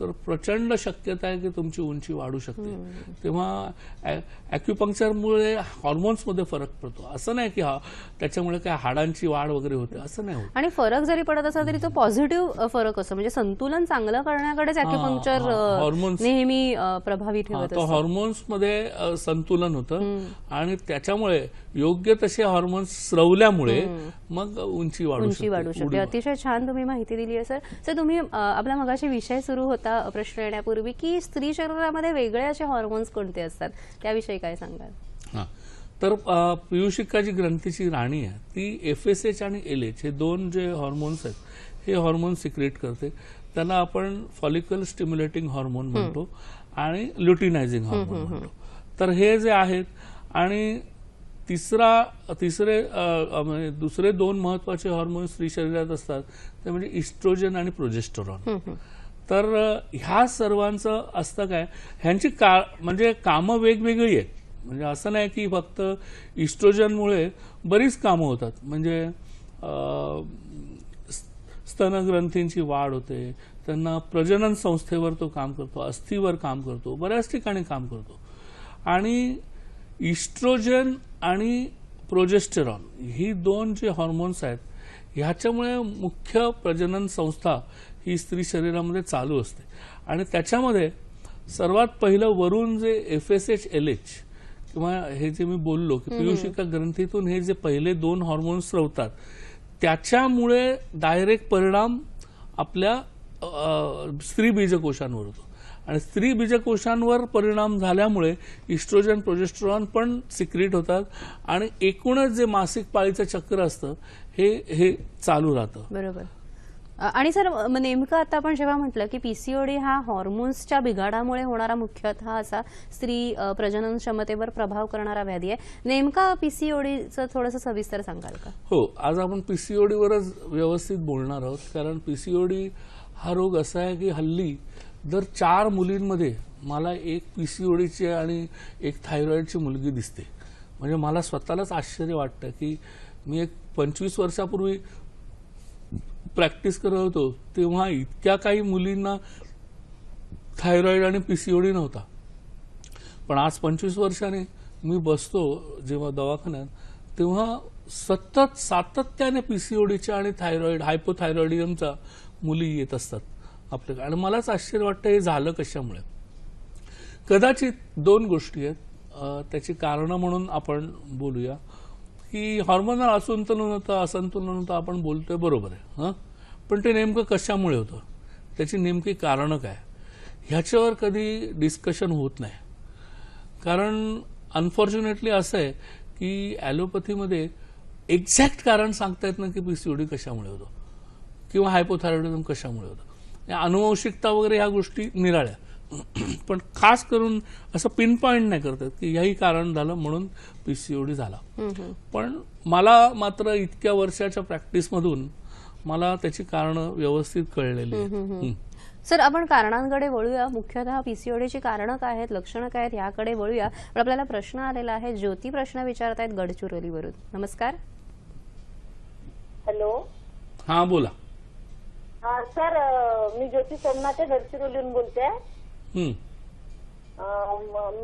तर प्रचंड शक्यता आहे की तुमची उंची वाढू शकते. तेव्हा ॲक्युपंक्चरमुळे हॉर्मोन्समध्ये फरक पडतो. असं नाही की त्याच्यामुळे काय हाडांची वाढ वगैरे होते, असं नाही. आणि फरक जरी पडत असला तरी तो पॉझिटिव्ह फरक असतो, म्हणजे संतुलन चांगलं करण्याकडेच ॲक्युपंक्चर हॉर्मोन्स नेहमी प्रभावी ठेवत असतो. हॉर्मोन्समध्ये संतुलन होतं आणि त्याच्यामुळे योग्य तसे हॉर्मोन्स स्रवल्यामुळे मग उंची वाढू शकते. अतिशय छान तुम्ही माहिती दिली आहे सर. सर तुम्ही आपला मगाशी विषय सुरू होता प्रश्न येण्यापूर्वी की स्त्री शरीरामध्ये वेगळे असे हॉर्मोन्स कोणते असतात, त्याविषयी काय सांगाल. तर पियुषिका जी ग्रंथीची राणी आहे ती एफ एस एच आणि एल एच हे दोन जे हॉर्मोन्स आहेत हे हॉर्मोन्स सिक्रेट करते. त्याला आपण फॉलिकल स्टिम्युलेटिंग हॉर्मोन म्हणतो आणि ल्युटिनायझिंग हॉर्मोन म्हणतो. तर हे जे आहेत आणि तिसरा तिसरे दुसरे दोन महत्वाचे हॉर्मोन्स स्त्री शरीरात असतात ते म्हणजे इस्ट्रोजन आणि प्रोजेस्टेरॉन. तर ह्या सर्वांचं असतं काय, ह्यांची का म्हणजे कामं वेगवेगळी आहेत. म्हणजे असं नाही की फक्त इस्ट्रोजनमुळे बरीच कामं होतात. म्हणजे स्तनग्रंथींची वाढ होते, त्यांना प्रजनन संस्थेवर तो काम करतो, अस्थीवर काम करतो, बऱ्याच ठिकाणी काम करतो. आणि इस्ट्रोजन आणि प्रोजेस्टेरॉन ही दोन जे हॉर्मोन्स आहेत ह्याच्यामुळे मुख्य प्रजनन संस्था ही स्त्री शरीरामध्ये चालू असते. आणि त्याच्यामध्ये सर्वात पहिलं वरून जे F S H L H किंवा हे जे मी बोललो की पियुषिका ग्रंथीतून हे जे पहिले दोन हॉर्मोन्स स्रवतात त्याच्यामुळे डायरेक्ट परिणाम आपल्या स्त्री बीजकोशांवर होतो. आणि स्त्री बीजकोशांवर परिणाम झाल्यामुळे इस्ट्रोजन प्रोजेस्टेरॉन पण सिक्रीट होतात आणि एकूणच जे मासिक पाळीचं चक्र असतं हे हे चालू राहतं. बरोबर. आणि सर नेमकं आता आपण जेव्हा म्हटलं की पीसीओडी हा हॉर्मोन्सच्या बिघाडामुळे होणारा मुख्यतः असा स्त्री प्रजनन क्षमतेवर प्रभाव करणारा व्याधी आहे, नेमका पीसीओडीचं थोडंसं सविस्तर सांगाल का. हो, आज आपण पीसीओडीवरच व्यवस्थित बोलणार आहोत. कारण पीसीओडी हा रोग असा आहे की हल्ली दर चार मुलींमध्ये मला एक पीसीओडीची आणि एक थायरॉईडची मुलगी दिसते. म्हणजे मला स्वतःलाच आश्चर्य वाटतं की मी एक पंचवीस वर्षापूर्वी प्रॅक्टिस करत होतो तेव्हा इतक्या काही मुलींना थायरॉईड आणि पीसीओडी नव्हता. पण आज पंचवीस वर्षाने मी बसतो जेव्हा दवाखान्यात तेव्हा सतत सातत्याने पीसीओडीच्या आणि थायरॉईड हायपोथायरॉईडिझमच्या मुली येत असतात आपल्याकडे. आणि मलाच आश्चर्य वाटतं हे झालं कशामुळे. कदाचित दोन गोष्टी आहेत त्याची कारणं म्हणून आपण बोलूया की हॉर्मोनल असंतुलन होतं असंतुलन होतं आपण बोलतोय, बरोबर आहे. हां पण ते नेमकं कशामुळे होतं, त्याची नेमकी कारणं काय ह्याच्यावर कधी डिस्कशन होत नाही. कारण अनफॉर्च्युनेटली असं आहे की ॲलोपॅथीमध्ये एक्झॅक्ट कारण सांगता येत नाही की पीसीओडी कशामुळे होतं किंवा हायपोथायरॉइडिझम कशामुळे होतं. अनुवंशिकता वगैरे ह्या गोष्टी निराळ्या. पण खास करून असं पिनपॉइंट नाही करतात की याही कारण झालं म्हणून पीसीओडी झाला. पण मला मात्र इतक्या वर्षाच्या प्रॅक्टिस मधून मला त्याची कारण व्यवस्थित कळलेली. सर आपण कारणांकडे वळूया, मुख्यतः पीसीओडीची कारणं काय आहेत, लक्षणं काय आहेत याकडे वळूया. पण आपल्याला प्रश्न आलेला आहे, ज्योती प्रश्न विचारत आहेत गडचिरोलीवरून. नमस्कार. हॅलो. हा बोला. हा सर, मी ज्योती सोमनाथ गडचिरोलीहून बोलते.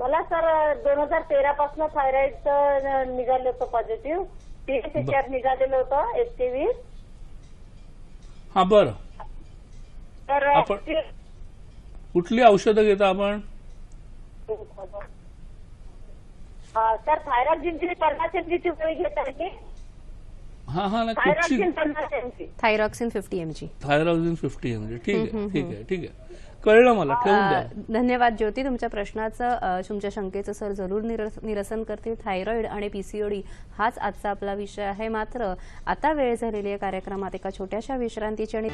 मला सर दोन हजार तेरा पासून थायरॉइडचं निघालं होतं पॉझिटिव्ह, टीएसएचआर निघालेलं होतं एकशे वीस. हा बरं. तर कुठली औषधं घेता आपण? सर थायरॉइड जिंकली पन्नास एमजीची गोळी घेत आहे. हा हा ना, thyroxine fifty mg thyroxine fifty mg ठीक आहे ठीक आहे ठीक आहे कळलं मला. धन्यवाद ज्योती. तुमच्या प्रश्नाचं, तुमच्या शंकेचं सर जरूर निरसन करतील. थायरॉइड आणि पीसीओडी हाच आजचा आपला विषय आहे. मात्र आता वेळ झालेली आहे कार्यक्रमात एका छोट्याशा विश्रांतीची. आणि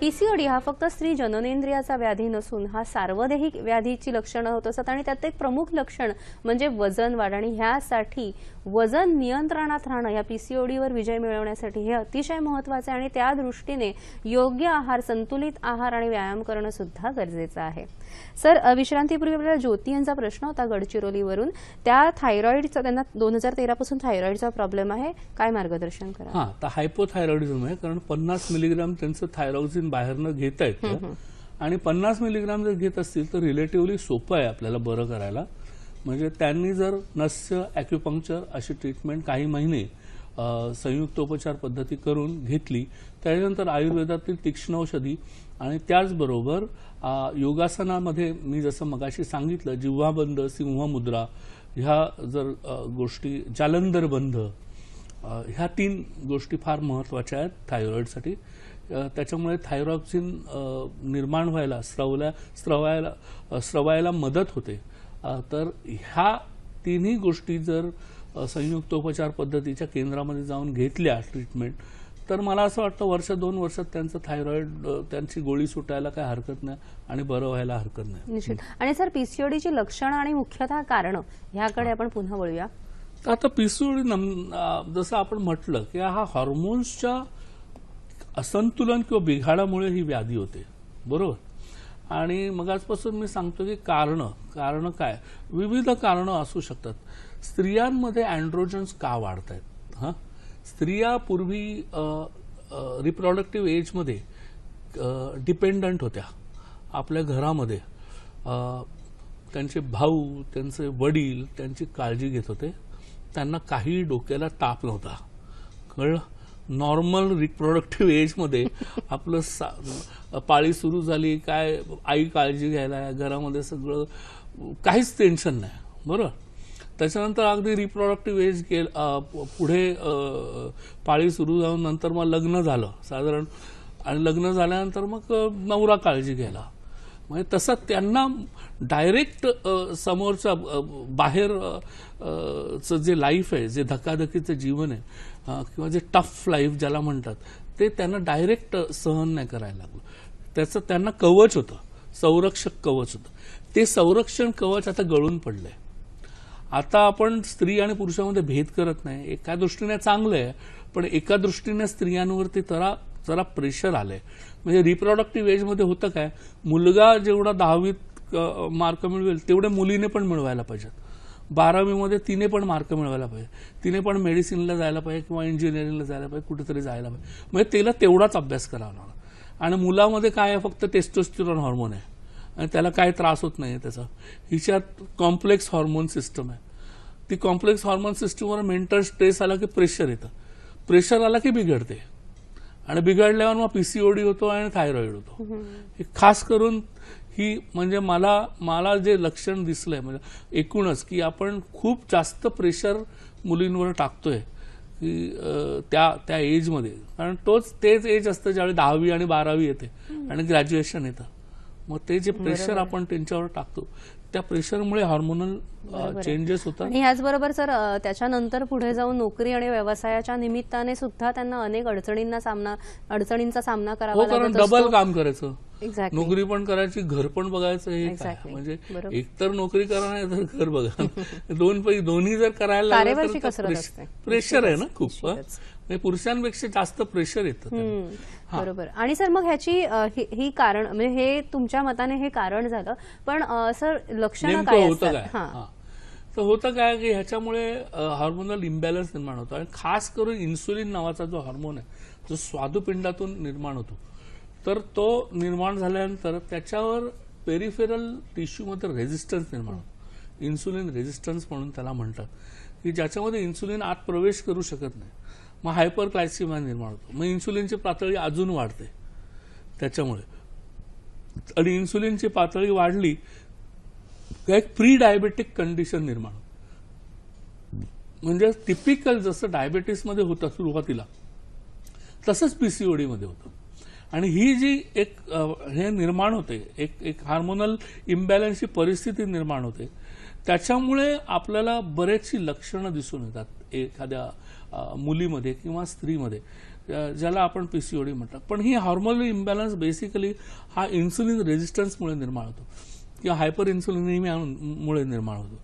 पीसीओडी हा फक्त स्त्री जननेंद्रियाचा व्याधी नसून हा सार्वदेहिक व्याधीची लक्षणं होत असतात. आणि त्यात एक प्रमुख लक्षण म्हणजे वजन वाढ. आणि ह्यासाठी वजन नियंत्रणात राहणं, या पीसीओडीवर विजय मिळवण्यासाठी हे अतिशय महत्वाचं आहे. आणि त्या दृष्टीने योग्य आहार, संतुलित आहार आणि व्यायाम करणं सुद्धा गरजेचं आहे. सर विश्रांतीपूर्वी आपल्याला ज्योती यांचा प्रश्न होता गडचिरोलीवरून, त्या थायरॉइडचा, त्यांना दोन हजार तेरा पासून थायरॉइडचा प्रॉब्लेम आहे, काय मार्गदर्शन करा? हा हायपोथायरॉइडिझम आहे, कारण पन्नास मिलीग्राम त्यांचं थायरॉक्सिन बाहेरनं घेत आहेत. आणि पन्नास मिलीग्राम जर घेत असतील तर रिलेटिव्हली सोपं आहे आपल्याला बरं करायला. म्हणजे त्यांनी जर नस्य, ॲक्युपंक्चर अशी ट्रीटमेंट काही महिने संयुक्त उपचार पद्धती करून घेतली, त्यानंतर आयुर्वेदातील तीक्ष्ण औषधी आणि त्याचबरोबर योगासनामध्ये मी जसं मगाशी सांगितलं जिव्हाबंध, सिंहमुद्रा ह्या जर गोष्टी, जालंधर बंध, ह्या तीन गोष्टी फार महत्त्वाच्या आहेत थायरॉइडसाठी. त्याच्यामुळे थायरॉक्सिन निर्माण व्हायला, स्रावला स्रावायला स्रावायला मदत होते. तर ह्या तिन्ही गोष्टी जर संयुक्तोपचार पद्धतीच्या केंद्रामध्ये जाऊन घेतल्या ट्रीटमेंट, तर मला असं वाटतं वर्ष दोन वर्षात त्यांचं थायरॉइड, त्यांची गोळी सुटायला काय हरकत नाही आणि बरं व्हायला हरकत नाही. निश्चित. आणि सर पीसीओडीची लक्षणं आणि मुख्यतः कारणं ह्याकडे आपण पुन्हा वळूया. आता पीसीओडी जसं आपण म्हटलं की हा हॉर्मोन्सच्या असंतुलन किंवा बिघाडामुळे ही व्याधी होते, बरोबर. आणि मग आजपासून मी सांगतो की कारणं कारणं काय, विविध कारणं असू शकतात. स्त्रियांमध्ये अँड्रोजन्स का वाढत आहेत? हां, स्त्रिया पूर्वी रिप्रोडक्टिव्ह एजमध्ये डिपेंडंट होत्या आपल्या घरामध्ये. त्यांचे भाऊ, त्यांचे वडील त्यांची काळजी घेत होते, त्यांना काही डोक्याला ताप नव्हता. कळलं? नॉर्मल रिप्रोडक्टिव्ह एजमध्ये आपलं सा पाळी सुरू झाली काय, आई काळजी घ्यायला, घरामध्ये सगळं, काहीच टेन्शन नाही, बरोबर. त्याच्यानंतर अगदी रिप्रोडक्टिव्ह एज गेलं, पुढे पाळी सुरू जाऊन नंतर मग लग्न झालं साधारण, आणि लग्न झाल्यानंतर मग नवरा काळजी घ्यायला. म्हणजे तसं त्यांना डायरेक्ट समोरचा बाहेरचं जे लाईफ आहे, जे धकाधकीचं जीवन आहे किंवा जे टफ लाईफ ज्याला म्हणतात, ते त्यांना डायरेक्ट सहन नाही करायला लागलं. त्याचं त्यांना कवच होतं, संरक्षक कवच होतं, ते संरक्षण कवच आता गळून पडलंय. आता आपण स्त्री आणि पुरुषामध्ये भेद करत नाही, एका दृष्टीने चांगलं आहे, पण एका दृष्टीने स्त्रियांवरती जरा जरा प्रेशर आलंय. म्हणजे रिप्रोडक्टिव्ह एजमध्ये होतं काय, मुलगा जेवढा दहावीत मार्क मिळवेल तेवढे मुलीने पण मिळवायला पाहिजेत, बारावीमध्ये तिने पण मार्क मिळवायला पाहिजे, तिने पण मेडिसिनला जायला पाहिजे किंवा इंजिनिअरिंगला जायला पाहिजे, कुठेतरी जायला पाहिजे. म्हणजे तिला तेवढाच अभ्यास करावा लागणार. आणि मुलामध्ये काय आहे, फक्त टेस्टोस्टेरॉन हॉर्मोन आहे आणि त्याला काय त्रास होत नाही त्याचा. हिच्यात कॉम्प्लेक्स हॉर्मोन सिस्टम आहे, ती कॉम्प्लेक्स हॉर्मोन सिस्टमवर मेंटल स्ट्रेस आला की प्रेशर येतं, प्रेशर आला की बिघडते, आणि बिघडल्यावर मग पीसीओडी होतो आणि थायरॉइड होतो. हे खास करून ही म्हणजे मला मला जे लक्षण दिसलंय म्हणजे एकूणच की आपण खूप जास्त प्रेशर मुलींवर टाकतोय की त्या त्या एजमध्ये, कारण तोच तेच एज असतं ज्यावेळी दहावी आणि बारावी येते आणि ग्रॅज्युएशन येतं. मग ते जे प्रेशर आपण त्यांच्यावर टाकतो त्या प्रेशरमुळे हार्मोनल चेंजेस होतात आणि याचबरोबर सर त्याच्यानंतर पुढे जाऊन नोकरी आणि व्यवसायाच्या निमित्ताने सुद्धा त्यांना अनेक अडचणींना सामना अडचणींचा सामना करावा लागतो कारण डबल काम करायचं नोकरी पण करायची घर पण बघायचं हे म्हणजे एकतर नोकरी करा नाही तर घर बघा दोन पैकी दोन्ही जर करायला लागलं तर प्रेशर आहे ना खूप पुरुषांपेक्षा जास्त प्रेशर येतं बरोबर आणि सर मग ह्याची ही कारण म्हणजे हे तुमच्या मताने हे कारण झालं पण सर लक्षणं काय असतात हां तर होतं काय की ह्याच्यामुळे हार्मोनल इम्बॅलन्स निर्माण होतो आणि खास करून इन्सुलिन नावाचा जो हार्मोन आहे जो स्वादुपिंडातून निर्माण होतो तर तो निर्माण झाल्यानंतर त्याच्यावर पेरिफेरल टिश्यूमध्ये रेझिस्टन्स निर्माण होतो इन्सुलिन रेझिस्टन्स म्हणून त्याला म्हणतात की ज्याच्यामध्ये इन्सुलिन आत प्रवेश करू शकत नाही मग हायपरग्लायसेमिया निर्माण होतो मग इन्सुलिनची पातळी अजून वाढते त्याच्यामुळे आणि इन्सुलिनची पातळी वाढली एक प्री डायबेटिक कंडिशन निर्माण होतं म्हणजे टिपिकल जसं डायबेटीसमध्ये होतं सुरुवातीला तसंच पीसीओडी मध्ये होतं आणि ही जी एक हे निर्माण होते एक एक हार्मोनल इम्बॅलन्सची परिस्थिती निर्माण होते त्याच्यामुळे आपल्याला बरेचशी लक्षणं दिसून येतात एखाद्या मुलीमध्ये किंवा स्त्रीमध्ये ज्याला आपण पीसीओडी म्हणतात पण ही हार्मोनल इम्बॅलन्स बेसिकली हा इन्सुलिन रेझिस्टन्समुळे निर्माण होतो किंवा हायपर इन्सुलिनिमियामुळे निर्माण होतो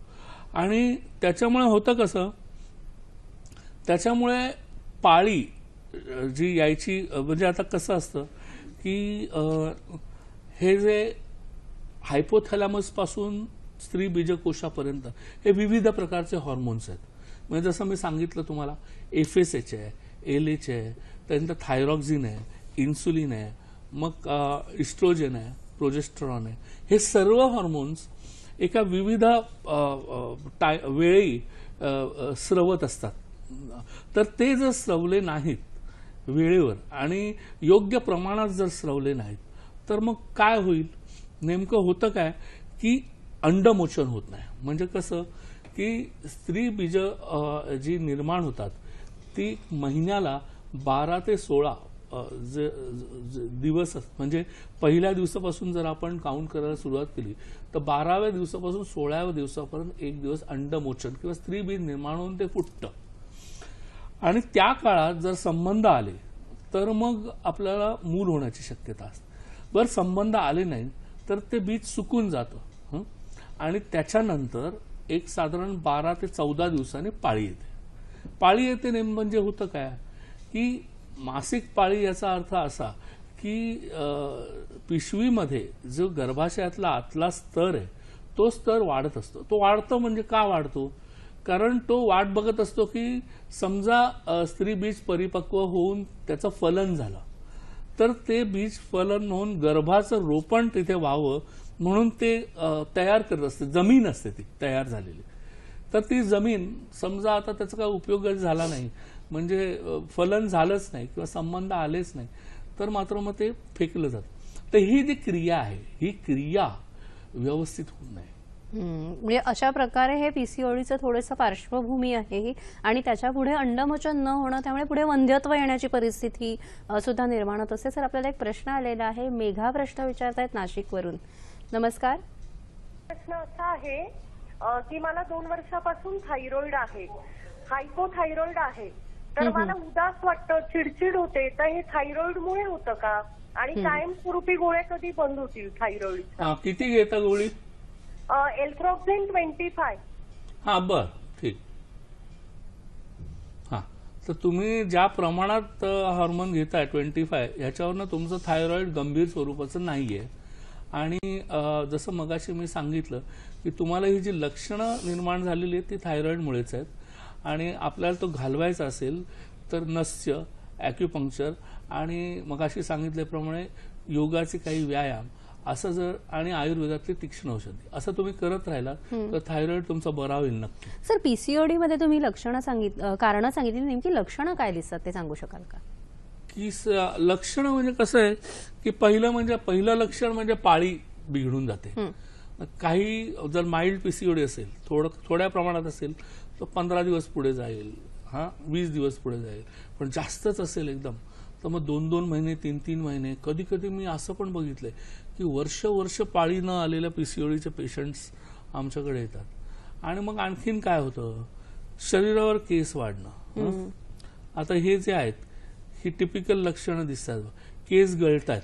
आणि त्याच्यामुळे होतं कसं त्याच्यामुळे पाळी जी यायची म्हणजे आता कसं असतं की हे जे हायपोथॅलॅमस पासून स्त्री बीजकोशापर्यंत हे विविध प्रकारचे हॉर्मोन्स आहेत म्हणजे जसं मी सांगितलं तुम्हाला एफ एस एच आहे एल एच आहे त्यानंतर थायरॉक्झिन आहे इन्सुलिन आहे मग इस्ट्रोजन आहे प्रोजेस्ट्रॉन आहे हे सर्व हॉर्मोन्स एका विविध वेळी स्रवत असतात तर ते जर स्रवले नाहीत वेळेवर आणि योग्य प्रमाणात जर स्रवले नाहीत तर मग काय होईल नेमकं होतं काय की अंडमोचन होत नाही म्हणजे कसं की स्त्री बीज जी निर्माण होतात ती महिन्याला बारा ते सोळा जे दिवस म्हणजे पहिल्या दिवसापासून जर आपण काउंट करायला सुरुवात केली तर बाराव्या दिवसापासून सोळाव्या दिवसापर्यंत एक दिवस अंडमोचन किंवा स्त्री बीज निर्माण होऊन ते फुटतं आणि त्या काळात जर संबंध आले तर मग आपल्याला मूल होण्याची शक्यता असते जर संबंध आले नाही तर ते बीज सुकून जातं आणि त्याच्यानंतर एक साधारण बारा ते चौदा दिवसाने पाळी येते पाळी येते नेमकं म्हणजे होतं काय की मासिक पाळी याचा अर्थ असा की पिशवीमध्ये जो गर्भाशयातला आतला स्तर आहे तो स्तर वाढत असतो तो वाढतो म्हणजे का वाढतो कारण तो वाट बघत असतो की समजा स्त्री बीज परिपक्व होऊन त्याचं फलन झालं तर ते बीज फलन होऊन गर्भाचं रोपण तिथे व्हावं म्हणून ते तयार करत असते जमीन असते ती तयार झालेली तर ती जमीन समजा आता त्याचा काही उपयोगच झाला नाही म्हणजे फलन झालंच नाही किंवा संबंध आलेच नाही तर मात्र मग ते फेकलं जातं तर ही जी क्रिया आहे ही क्रिया व्यवस्थित होत नाही म्हणजे अशा प्रकारे हे पीसीओडीचं थोडंसं पार्श्वभूमी आहे आणि त्याच्या पुढे अंडमोचन न होणं त्यामुळे पुढे वंध्यत्व येण्याची परिस्थिती सुद्धा निर्माण होत असते सर आपल्याला एक प्रश्न आलेला आहे मेघा प्रश्न विचारतायत नाशिकवरून नमस्कार प्रश्न असा आहे की मला दोन वर्षापासून थायरॉइड आहे हायपोथायरॉइड आहे तर मला उदास वाटतं चिडचिड होते तर हे थायरॉइडमुळे होतं का आणि कायमस्वरूपी गोळ्या कधी बंद होतील थायरॉइड किती घेता गोळी एल्थ्रोक्सिन ट्वेंटी फाय हा बर ठीक हा तर तुम्ही ज्या प्रमाणात हार्मोन घेताय ट्वेंटी फाय ह्याच्यावरनं तुमचं थायरॉइड गंभीर स्वरूपाचं नाहीये आणि जसं मगाशी मी सांगितलं की तुम्हाला ही जी लक्षणं निर्माण झालेली आहेत ती थायरॉइडमुळेच आहेत आणि आपल्याला तो घालवायचा असेल तर नस्य ॲक्युपंक्चर आणि मगाशी सांगितल्याप्रमाणे योगाचे काही व्यायाम असं जर आणि आयुर्वेदातली तीक्ष्ण औषधी असं तुम्ही करत राहिला तर थायरॉइड तुमचा बरा होईल नक्की सर पीसीओडी मध्ये तुम्ही लक्षणं सांगितली कारणं सांगितली नेमकी लक्षणं काय दिसतात ते सांगू शकाल का की लक्षणं म्हणजे कसं आहे की पहिलं म्हणजे पहिलं लक्षण म्हणजे पाळी बिघडून जाते काही जर माइल्ड पीसीओडी असेल थोडं थोड्या प्रमाणात असेल तर पंधरा दिवस पुढे जाईल हा वीस दिवस पुढे जाईल पण जास्तच असेल एकदम तर मग दोन दोन महिने तीन तीन महिने कधी कधी मी असं पण बघितलंय की वर्ष वर्ष पाळी न आलेल्या पीसीओडीचे पेशंट्स आमच्याकडे येतात आणि मग आणखीन काय होतं शरीरावर केस वाढणं. आता हे जे आहेत ही टिपिकल लक्षणं दिसतात. केस गळतात,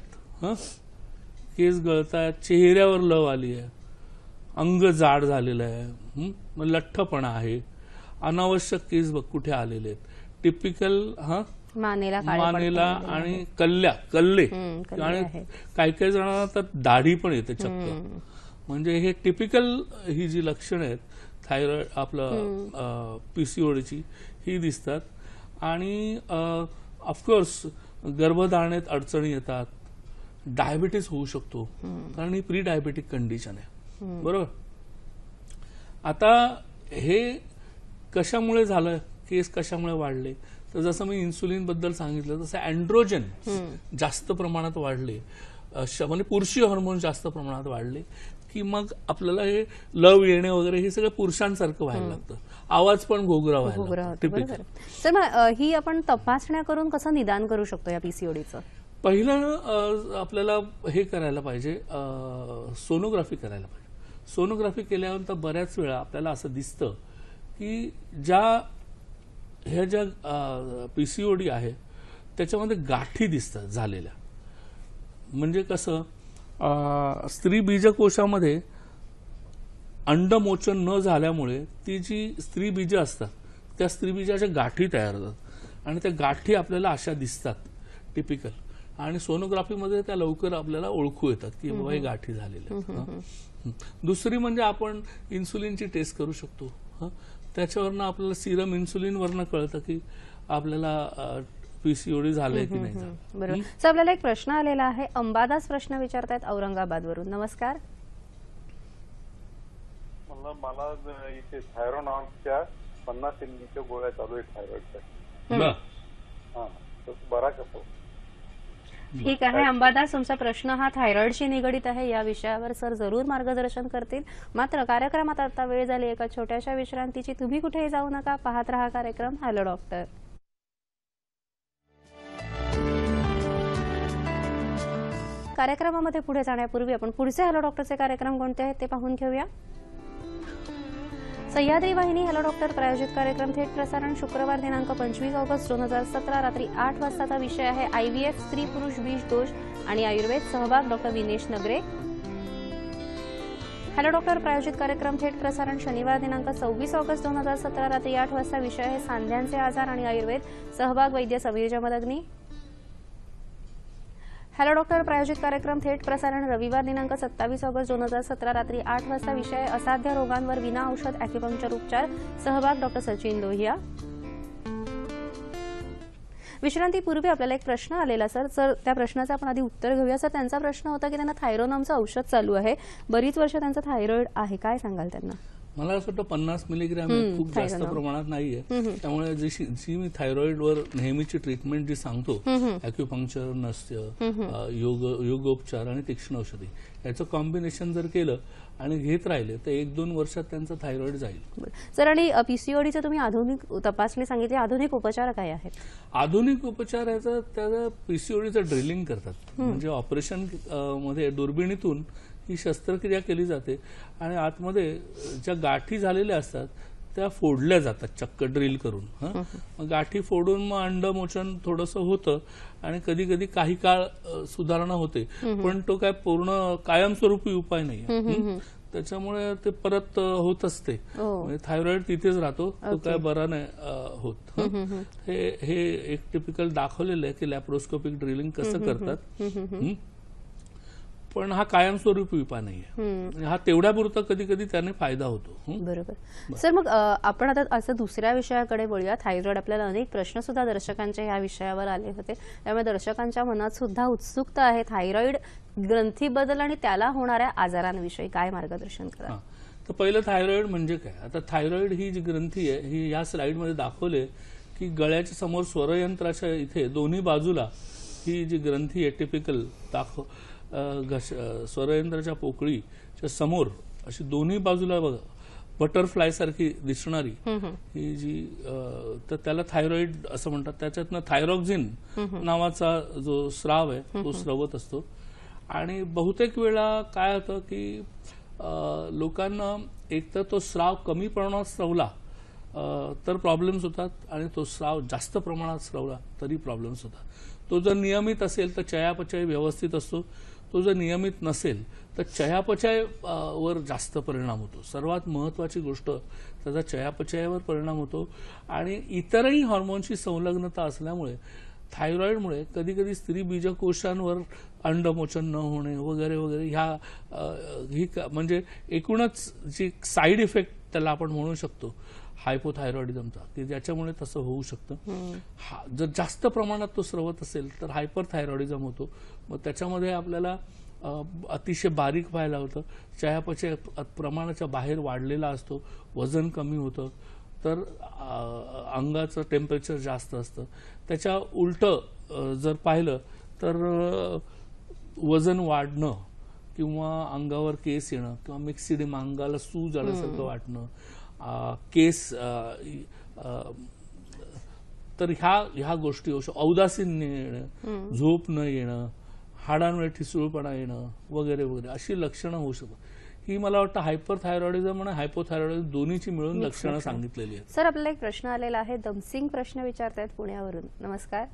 केस गळतात, चेहऱ्यावर लव आली आहे, अंग जाड झालेलं आहे, लठ्ठपणा आहे, अनावश्यक केस कुठे आलेले आहेत. टिपिकल हा मानेला मानेला आणि कल्ल्या कल्ले आणि काही काही जणांना तर दाढी पण येते चक्क. म्हणजे हे टिपिकल ही जी लक्षणं आहेत थायरॉइड आपलं पीसीओडीची ही दिसतात. आणि ऑफकोर्स गर्भधारणेत अडचणी येतात, डायबिटीस होऊ शकतो कारण ही प्री डायबिटिक कंडिशन आहे. बरोबर. आता हे कशामुळे झालं, केस कशामुळे वाढले तर जसं मी इन्सुलिन बद्दल सांगितलं तसं अँड्रोजन जास्त प्रमाणात वाढले म्हणजे पुरुषी हॉर्मोन जास्त प्रमाणात वाढले की मग आपल्याला हे लव येणे वगैरे हे सगळं पुरुषांसारखं व्हायला लागतं. आवाज पण घोगरा व्हायला. टिपिकल सर ही आपण तपासण्या करून कसं निदान करू शकतो या पीसीओडीचं? पहिलं आपल्याला हे करायला पाहिजे, सोनोग्राफी करायला पाहिजे. सोनोग्राफी केल्यानंतर बऱ्याच वेळा आपल्याला असं दिसतं की ज्या ह्या ज्या पीसीओडी आहे त्याच्यामध्ये गाठी दिसतात झालेल्या. म्हणजे कसं स्त्री बीजकोशामध्ये अंडमोचन न झाल्यामुळे ती जी स्त्री बीज असतात त्या स्त्री बीजाच्या गाठी तयार होतात आणि त्या गाठी आपल्याला अशा दिसतात टिपिकल. आणि सोनोग्राफीमध्ये त्या लवकर आपल्याला ओळखू येतात की बाबा हे गाठी झालेल्या. दुसरी म्हणजे आपण इन्सुलिनची टेस्ट करू शकतो. त्याच्यावरनं आपल्याला सिरम इन्सुलिन वरनं कळतं की आपल्याला पीसीओडी झाले की नाही. बरोबर. सर आपल्याला एक प्रश्न आलेला आहे, अंबादास प्रश्न विचारतायत औरंगाबाद वरून. नमस्कार. मला इथे थायरोनॉनच्या पन्नास एमजीच्या गोळ्या चालू आहे थायरॉइडच्या. हा बरा कसो. ठीक आहे अंबादास, तुमचा प्रश्न हा थायरॉइडशी निगडित आहे. या विषयावर सर जरूर मार्गदर्शन करतील. मात्र कार्यक्रमात आता वेळ झाली एका छोट्याशा विश्रांतीची. तुम्ही कुठेही जाऊ नका, पाहत राहा कार्यक्रम हॅलो डॉक्टर. कार्यक्रमामध्ये पुढे जाण्यापूर्वी आपण पुढचे हॅलो डॉक्टरचे कार्यक्रम कोणते आहेत ते पाहून घेऊया. सह्याद्री वाहिनी हॅलो डॉक्टर प्रायोजित कार्यक्रम थेट प्रसारण शुक्रवार दिनांक पंचवीस ऑगस्ट दोन हजार सतरा रात्री आठ वाजताचा विषय आहे आयव्हीएफ स्त्री पुरुष विष दोष आणि आयुर्वेद. सहभाग डॉक्टर विनेश नगरे. हॅलो डॉक्टर प्रायोजित कार्यक्रम थेट प्रसारण शनिवार दिनांक सव्वीस ऑगस्ट दोन हजार सतरा रात्री आठ वाजता विषय आहे सांध्यांचे आजार आणि आयुर्वेद. सहभाग वैद्य समीर जमदग्नी. हॅलो डॉक्टर प्रायोजित कार्यक्रम थेट प्रसारण रविवार दिनांक सत्तावीस ऑगस्ट दोन हजार सतरा रात्री आठ वाजता विषय असाध्य रोगांवर विना औषध अॅक्युपंक्चर उपचार. सहभाग डॉक्टर सचिन लोहिया. विश्रांतीपूर्वी आपल्याला एक प्रश्न आलेला सर, सर त्या प्रश्नाचं आपण आधी उत्तर घेऊया. सर त्यांचा प्रश्न होता की त्यांना थायरोनॉमचं औषध चालू आहे, बरीच वर्ष त्यांचा थायरॉइड आहे, काय सांगाल त्यांना? मला असं वाटतं पन्नास मिलीग्रॅम खूप जास्त प्रमाणात नाहीये, त्यामुळे जी जी मी थायरॉइडवर नेहमीची ट्रीटमेंट जी सांगतो अॅक्युपंक्चर नस्य योग योगोपचार आणि तीक्ष्ण औषधी याचं कॉम्बिनेशन जर केलं आणि घेत राहिले तर एक दोन वर्षात त्यांचं थायरॉइड जाईल. सर आणि पीसीओडीचं तुम्ही आधुनिक तपासणी सांगितली, आधुनिक उपचार काय आहेत? आधुनिक उपचार याचा त्याला पीसीओडीचं ड्रिलिंग करतात. म्हणजे ऑपरेशन मध्ये दुर्बिणीतून ही शस्त्रक्रिया केली जाते आणि आतमध्ये ज्या गाठी झालेल्या असतात त्या फोडल्या जातात चक्क ड्रिल करून. मग गाठी फोडून मग अंडमोचन थोडंसं होतं आणि कधी कधी काही काळ सुधारणा होते, पण तो काय पूर्ण कायमस्वरूपी उपाय नाही. त्याच्यामुळे ते परत होत असते. थायरॉइड तिथेच राहतो, तो काय बरा नाही होत. हे एक टिपिकल दाखवलेलं आहे की लॅप्रोस्कोपिक ड्रिलिंग कसं करतात, पण हा कायमस्वरूपी उपाय नाहीये, हा तेवढ्यापुरता कधी कधी त्याने फायदा होतो. बरोबर. सर मग आपण आता असं दुसऱ्या विषयाकडे बोलूया. थायरॉइड आपल्याला अनेक प्रश्न सुद्धा दर्शकांच्या या विषयावर आले होते, त्यामुळे दर्शकांच्या मनात सुद्धा उत्सुकता आहे थायरॉइड ग्रंथी बदल आणि त्याला होणाऱ्या आजारांविषयी काय मार्गदर्शन करा. तर पहिलं थायरॉइड म्हणजे काय? आता थायरॉइड ही जी ग्रंथी आहे ही या स्लाइडमध्ये दाखवले की गळ्याच्या समोर स्वरयंत्राच्या इथे दोन्ही बाजूला ही जी ग्रंथी आहे टिपिकल दाखव स्वरयंत्राच्या पोकळीच्या समोर अशी दोन्ही बाजूला बघा बटरफ्लाय सारखी दिसणारी ही जी, तर त्याला थायरॉइड असं म्हणतात. त्याच्यातनं थायरॉक्झिन नावाचा जो स्राव आहे तो स्रवत असतो आणि बहुतेक वेळा काय होतं की लोकांना एकतर तो स्राव कमी प्रमाणात स्रवला तर प्रॉब्लेम्स होतात आणि तो स्राव जास्त प्रमाणात स्रवला तरी प्रॉब्लेम्स होतात. तो जर नियमित असेल तर चयापचय व्यवस्थित असतो, तो जर नियमित नसेल तर चयापचय वर जास्त परिणाम होतो. सर्वात महत्त्वाची गोष्ट त्याचा चयापचयावर परिणाम होतो आणि इतरही हार्मोनशी संलग्नता असल्यामुळे थायरॉइडमुळे कधी कधी स्त्री बीजकोशांवर अंडमोचन न होणे वगैरे वगैरे ह्या ही म्हणजे एकूणच जी साईड इफेक्ट त्याला आपण म्हणू शकतो हायपोथायरॉइडिझमचा, की ज्याच्यामुळे तसं होऊ शकतं. जर जास्त प्रमाणात तो स्रवत असेल तर हायपरथायरॉइडिझम होतो. मग त्याच्यामध्ये आपल्याला अतिशय बारीक व्हायला होतं, चयापचय प्रमाणाच्या बाहेर वाढलेला असतो, वजन कमी होतं, तर अंगाचं टेम्परेचर जास्त असतं. त्याच्या उलटं जर पाहिलं तर वजन वाढणं किंवा अंगावर केस येणं किंवा मिक्सिडिमा अंगाला सूज आल्यासारखं वाटणं केस तर ह्या ह्या गोष्टी होऊ शकतात. औदासीन्य येणं, झोप न येणं, हाडांवर ठिसूळपणा येणं वगैरे वगैरे अशी लक्षणं होऊ शकतात. ही मला वाटतं हायपरथायरॉइडिझम आणि हायपोथायरॉइडिझम दोन्हीची मिळून लक्षणं सांगितलेली आहेत. सर आपल्याला एक प्रश्न आलेला आहे, दमसिंग प्रश्न विचारतायत पुण्यावरून. नमस्कार,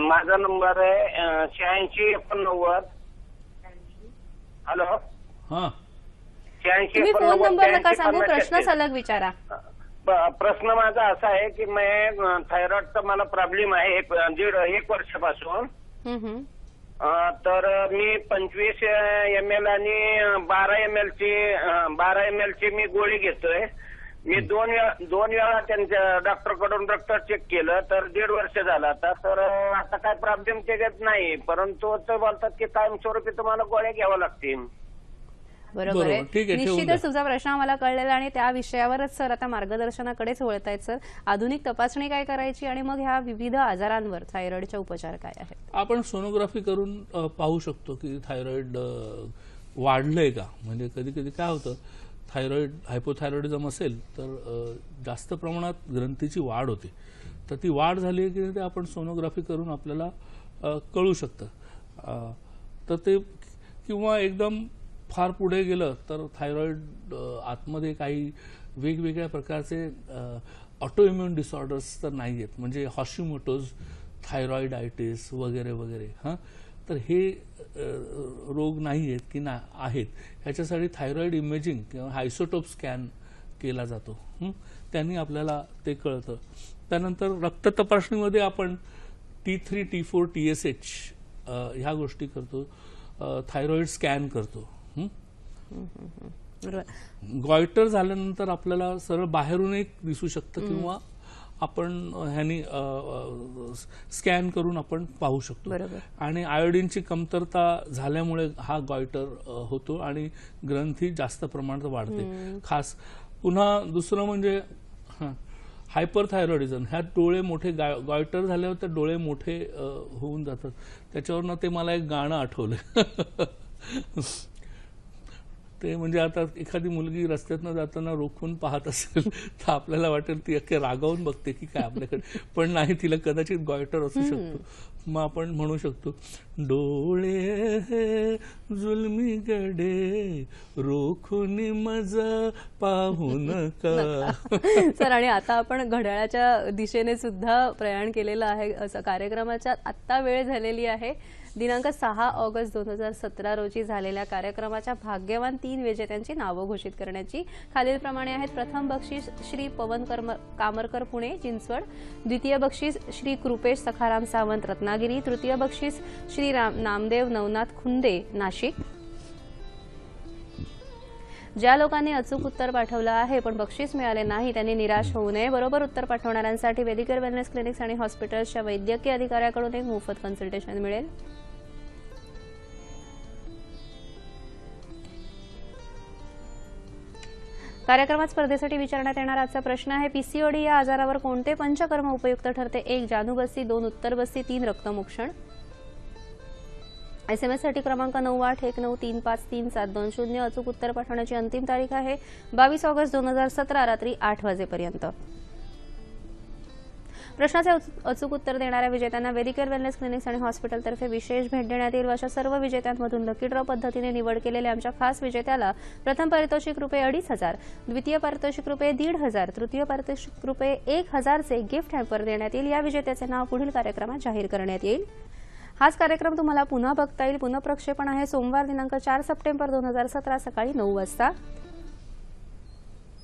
माझा नंबर आहे शहाऐंशी एकोणनव्वद. हॅलो, हा शहाऐंशी फोन नंबर नका सांगू, प्रश्न सलग विचारा. प्रश्न माझा असा आहे की मी थायरॉइडचा मला प्रॉब्लेम आहे दीड एक वर्षापासून. तर मी पंचवीस एम एल आणि बारा एम एल ची बारा एम एल ची मी गोळी घेतोय. मी दोन दोन वेळा त्यांच्या डॉक्टरकडून रक्त चेक केलं तर दीड वर्ष झालं आता. तर आता काय प्रॉब्लेम त्याच्यात नाही, परंतु ते बोलतात की कायमस्वरूपी तुम्हाला गोळ्या घ्याव्या लागतील. बरोबर आहे, निश्चितच तुझा प्रश्न आम्हाला कळलेला आणि त्या विषयावरच सर आता मार्गदर्शनाकडेच वळत आहेत. सर आधुनिक तपासणी काय करायची आणि मग ह्या विविध आजारांवर थायरॉइडचा उपचार काय आहे? आपण सोनोग्राफी करून पाहू शकतो की थायरॉइड वाढलंय का. म्हणजे कधी कधी काय होतं, थायरॉइड हायपोथायरॉइडिझम असेल तर जास्त प्रमाणात ग्रंथीची वाढ होते, तर ती वाढ झाली की ते आपण सोनोग्राफी करून आपल्याला कळू शकतं. तर ते किंवा एकदम फार पुढे गेलं तर थायरॉइड आतमध्ये काही वेगवेगळ्या प्रकारचे ऑटोइम्युन डिसऑर्डर्स तर नाही आहेत, म्हणजे हॉशिमोटोज थायरॉइडायटिस वगैरे वगैरे. हां, तर हे रोग नाही आहेत की ना आहेत ह्याच्यासाठी थायरॉइड इमेजिंग किंवा आयसोटोप स्कॅन केला जातो, त्यांनी आपल्याला ते कळतं. त्यानंतर रक्त तपासणीमध्ये आपण T three T four T S H ह्या गोष्टी करतो, थायरॉइड स्कॅन करतो. गॉयटर झाल्यानंतर आपल्याला सरळ बाहेरून एक दिसू शकतं किंवा आपण ह्यानी स्कॅन करून आपण पाहू शकतो. आणि आयोडीनची कमतरता झाल्यामुळे हा गॉयटर होतो आणि ग्रंथी जास्त प्रमाणात वाढते. खास पुन्हा दुसरं म्हणजे हायपरथायरॉइडिझम, ह्यात डोळे मोठे गॉयटर झाल्यावर तर डोळे मोठे होऊन जातात. त्याच्यावरनं ते मला एक गाणं आठवलं ते म्हणजे आता एखादी मुलगी रस्त्यातनं जाताना रोखून पाहत असेल तर आपल्याला वाटेल ती अख्खे रागावून बघते की काय आपल्याकडे, पण नाही, तिला कदाचित गॉयटर असू शकतो. मग आपण म्हणू शकतो डोळे हे जुलमी गडे रोखून मज पाहू नका. सर आणि आता आपण घड्याळाच्या दिशेने सुद्धा प्रयाण केलेलं आहे. असं कार्यक्रमाच्या आत्ता वेळ झालेली आहे. दिनांक सहा ऑगस्ट दोन हजार सतरा रोजी झालेल्या कार्यक्रमाच्या भाग्यवान तीन विजेत्यांची नावं घोषित करण्याची खालीलप्रमाणे आहेत. प्रथम बक्षीस श्री पवन कामरकर पुणे चिंचवड, द्वितीय बक्षीस श्री कृपेश सखाराम सावंत रत्नागिरी, तृतीय बक्षीस श्री राम नामदेव नवनाथ खुंदे नाशिक. ज्या लोकांनी अचूक उत्तर पाठवलं आहे पण बक्षीस मिळाले नाही त्यांनी निराश होऊ नये. बरोबर उत्तर पाठवणाऱ्यांसाठी वेदिकर वेलनेस क्लिनिक्स आणि हॉस्पिटल्सच्या वैद्यकीय अधिकाऱ्याकडून एक मोफत कन्सल्टेशन मिळेल. कार्यक्रमात स्पर्धेसाठी विचारण्यात येणार आजचा प्रश्न आहे, पीसीओडी या आजारावर कोणते पंचकर्म उपयुक्त ठरते? एक जाणूबस्ती, दोन उत्तरबस्ती, तीन रक्तमोक्षण. एसएमएस साठी क्रमांक नऊ आठ एक नऊ तीन पाच तीन सात दोन शून्य. अचूक उत्तर पाठवण्याची अंतिम तारीख आहे बावीस ऑगस्ट दोन हजार सतरा रात्री आठ वाजेपर्यंत. प्रश्नाचे अचूक उत्तर देणाऱ्या विजेत्यांना वेदिकर वेलनेस क्लिनिक्स आणि हॉस्पिटल तर्फे विशेष भेट देण्यात येईल। अशा सर्व विजेत्यांमधून लकी ड्रॉ पद्धतीने निवड केलेल्या आमच्या खास विजेत्याला प्रथम पारितोषिक रुपये अडीच हजार, द्वितीय पारितोषिक रुपये दीड हजार, तृतीय पारितोषिक रुपये एक हजार चे गिफ्ट हॅम्पर देण्यात येईल। या विजेत्याचे नाव पुढील कार्यक्रमात जाहीर करण्यात येईल। हाच कार्यक्रम तुम्हाला पुन्हा बघता येईल। पुनः प्रक्षेपण आहे सोमवार दिनांक चार सप्टेंबर दोन हजार सतरा सकाळी नऊ वाजता।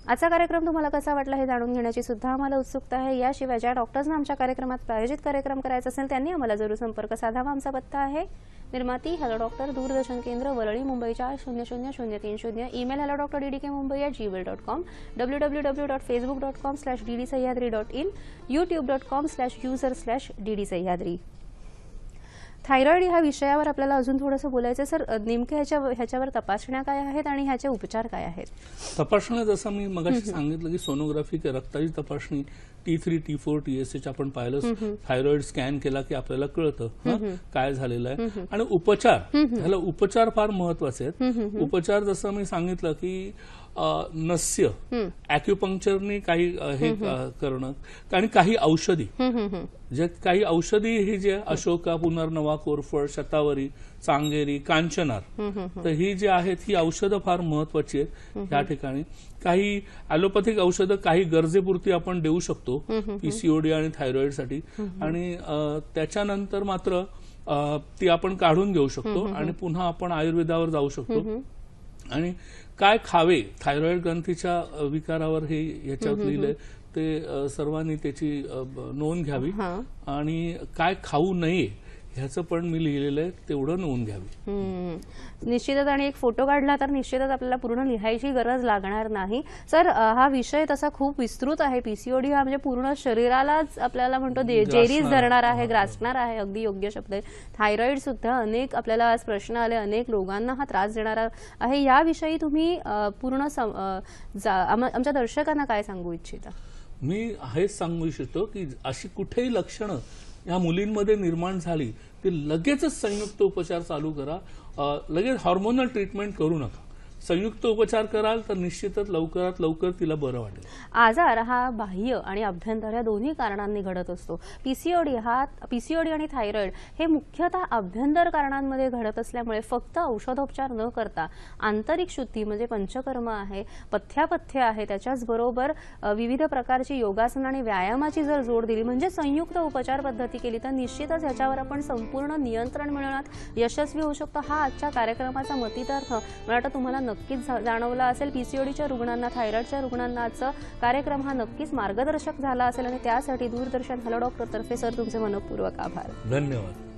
आजचा कार्यक्रम तुम्हाला कसा वाटला हे जाणून घेण्याची सुद्धा आम्हाला उत्सुकता आहे। याशिवाय ज्या डॉक्टर्सना आमच्या कार्यक्रमात प्रायोजित कार्यक्रम करायचा असेल त्यांनी आम्हाला जरूर संपर्क साधावा। आमचा पत्ता आहे निर्माती हॅलो डॉक्टर दूरदर्शन केंद्र वरळी मुंबई चार शून्य शून्य शून्य तीन शून्य। Email hello doctor DDK Mumbai at Gmail dot com, W W W dot Facebook dot com slash DD Sahyadri dot in, YouTube dot com slash user slash DD Sahyadri. Thyroid ह्या विषयावर आपल्याला अजून थोडंसं बोलायचं सर। नेमके ह्याच्या ह्याच्यावर तपासण्या काय आहेत आणि ह्याचे उपचार काय आहेत? तपासण्या जसं मी मगाशी सांगितलं की सोनोग्राफी की रक्ताची तपासणी T three T four T S H आपण पाहिलं। थायरॉइड स्कॅन केला की आपल्याला कळतं काय झालेलं आहे। आणि उपचार ह्याला उपचार फार महत्वाचे आहेत। उपचार जसं मी सांगितलं की नस्य ॲक्युपंक्चरने काही हे करणं आणि काही औषधी जे काही औषधी हे जे अशोका पुनर्नवा कोरफड शतावरी चांगेरी कांचनार तर ही जी आहेत ही औषधं फार महत्वाची आहेत। या ठिकाणी काही ॲलोपॅथिक औषधं काही गरजेपुरती आपण देऊ शकतो पीसीओडी आणि थायरॉइड साठी, आणि त्याच्यानंतर मात्र ती आपण काढून घेऊ शकतो आणि पुन्हा आपण आयुर्वेदावर जाऊ शकतो। आणि काय खावे थायरॉइड ग्रंथीच्या विकारावर हे याच्यात लिहिलंय ते सर्वांनी त्याची नोंद घ्यावी आणि काय खाऊ नये ह्याचं पण मी लिहिलेलं आहे तेवढं नोंद घ्यावी। निश्चितच आणि एक फोटो काढला तर निश्चितच आपल्याला पूर्ण लिहायची गरज लागणार नाही। सर हा विषय तसा खूप विस्तृत आहे। पीसीओडी हा म्हणजे पूर्ण शरीरालाच आपल्याला म्हणतो जेरीस धरणार आहे ग्रासणार आहे अगदी योग्य शब्द आहे। थायरॉइड सुद्धा अनेक आपल्याला आज प्रश्न आले अनेक लोकांना हा त्रास देणारा आहे। याविषयी तुम्ही पूर्ण आमच्या दर्शकांना काय सांगू इच्छिता? मी हेच सांगू इच्छितो की अशी कुठेही लक्षणं या मुलींमध्ये निर्माण झाली ते लगेचच संयुक्त उपचार चालू करा। लगेच हार्मोनल ट्रीटमेंट करू नका। संयुक्त उपचार कराल तर निश्चितच लवकरात लवकर तिला बरं वाटेल। आजार हा बाह्य आणि अभ्यंतर या दोन्ही कारणांनी घडत असतो। पीसीओडी हा पीसीओडी आणि थायरॉइड हे मुख्यतः अभ्यंतर कारणांमध्ये घडत असल्यामुळे फक्त औषधोपचार न करता आंतरिक शुद्धी म्हणजे पंचकर्म आहे पथ्यापथ्य आहे त्याच्याचबरोबर विविध प्रकारची योगासन आणि व्यायामाची जर जोड दिली म्हणजे संयुक्त उपचार पद्धती केली तर निश्चितच याच्यावर आपण संपूर्ण नियंत्रण मिळवण्यात यशस्वी होऊ शकतो। हा आजच्या कार्यक्रमाचा मतितार्थ मला वाटतं तुम्हाला नक्कीच जाणवला असेल। पीसीओडीच्या रुग्णांना थायरॉइडच्या रुग्णांना आजचा कार्यक्रम हा नक्कीच मार्गदर्शक झाला असेल आणि त्यासाठी दूरदर्शन हॅलो डॉक्टर तर्फे सर तुमचे मनपूर्वक आभार धन्यवाद।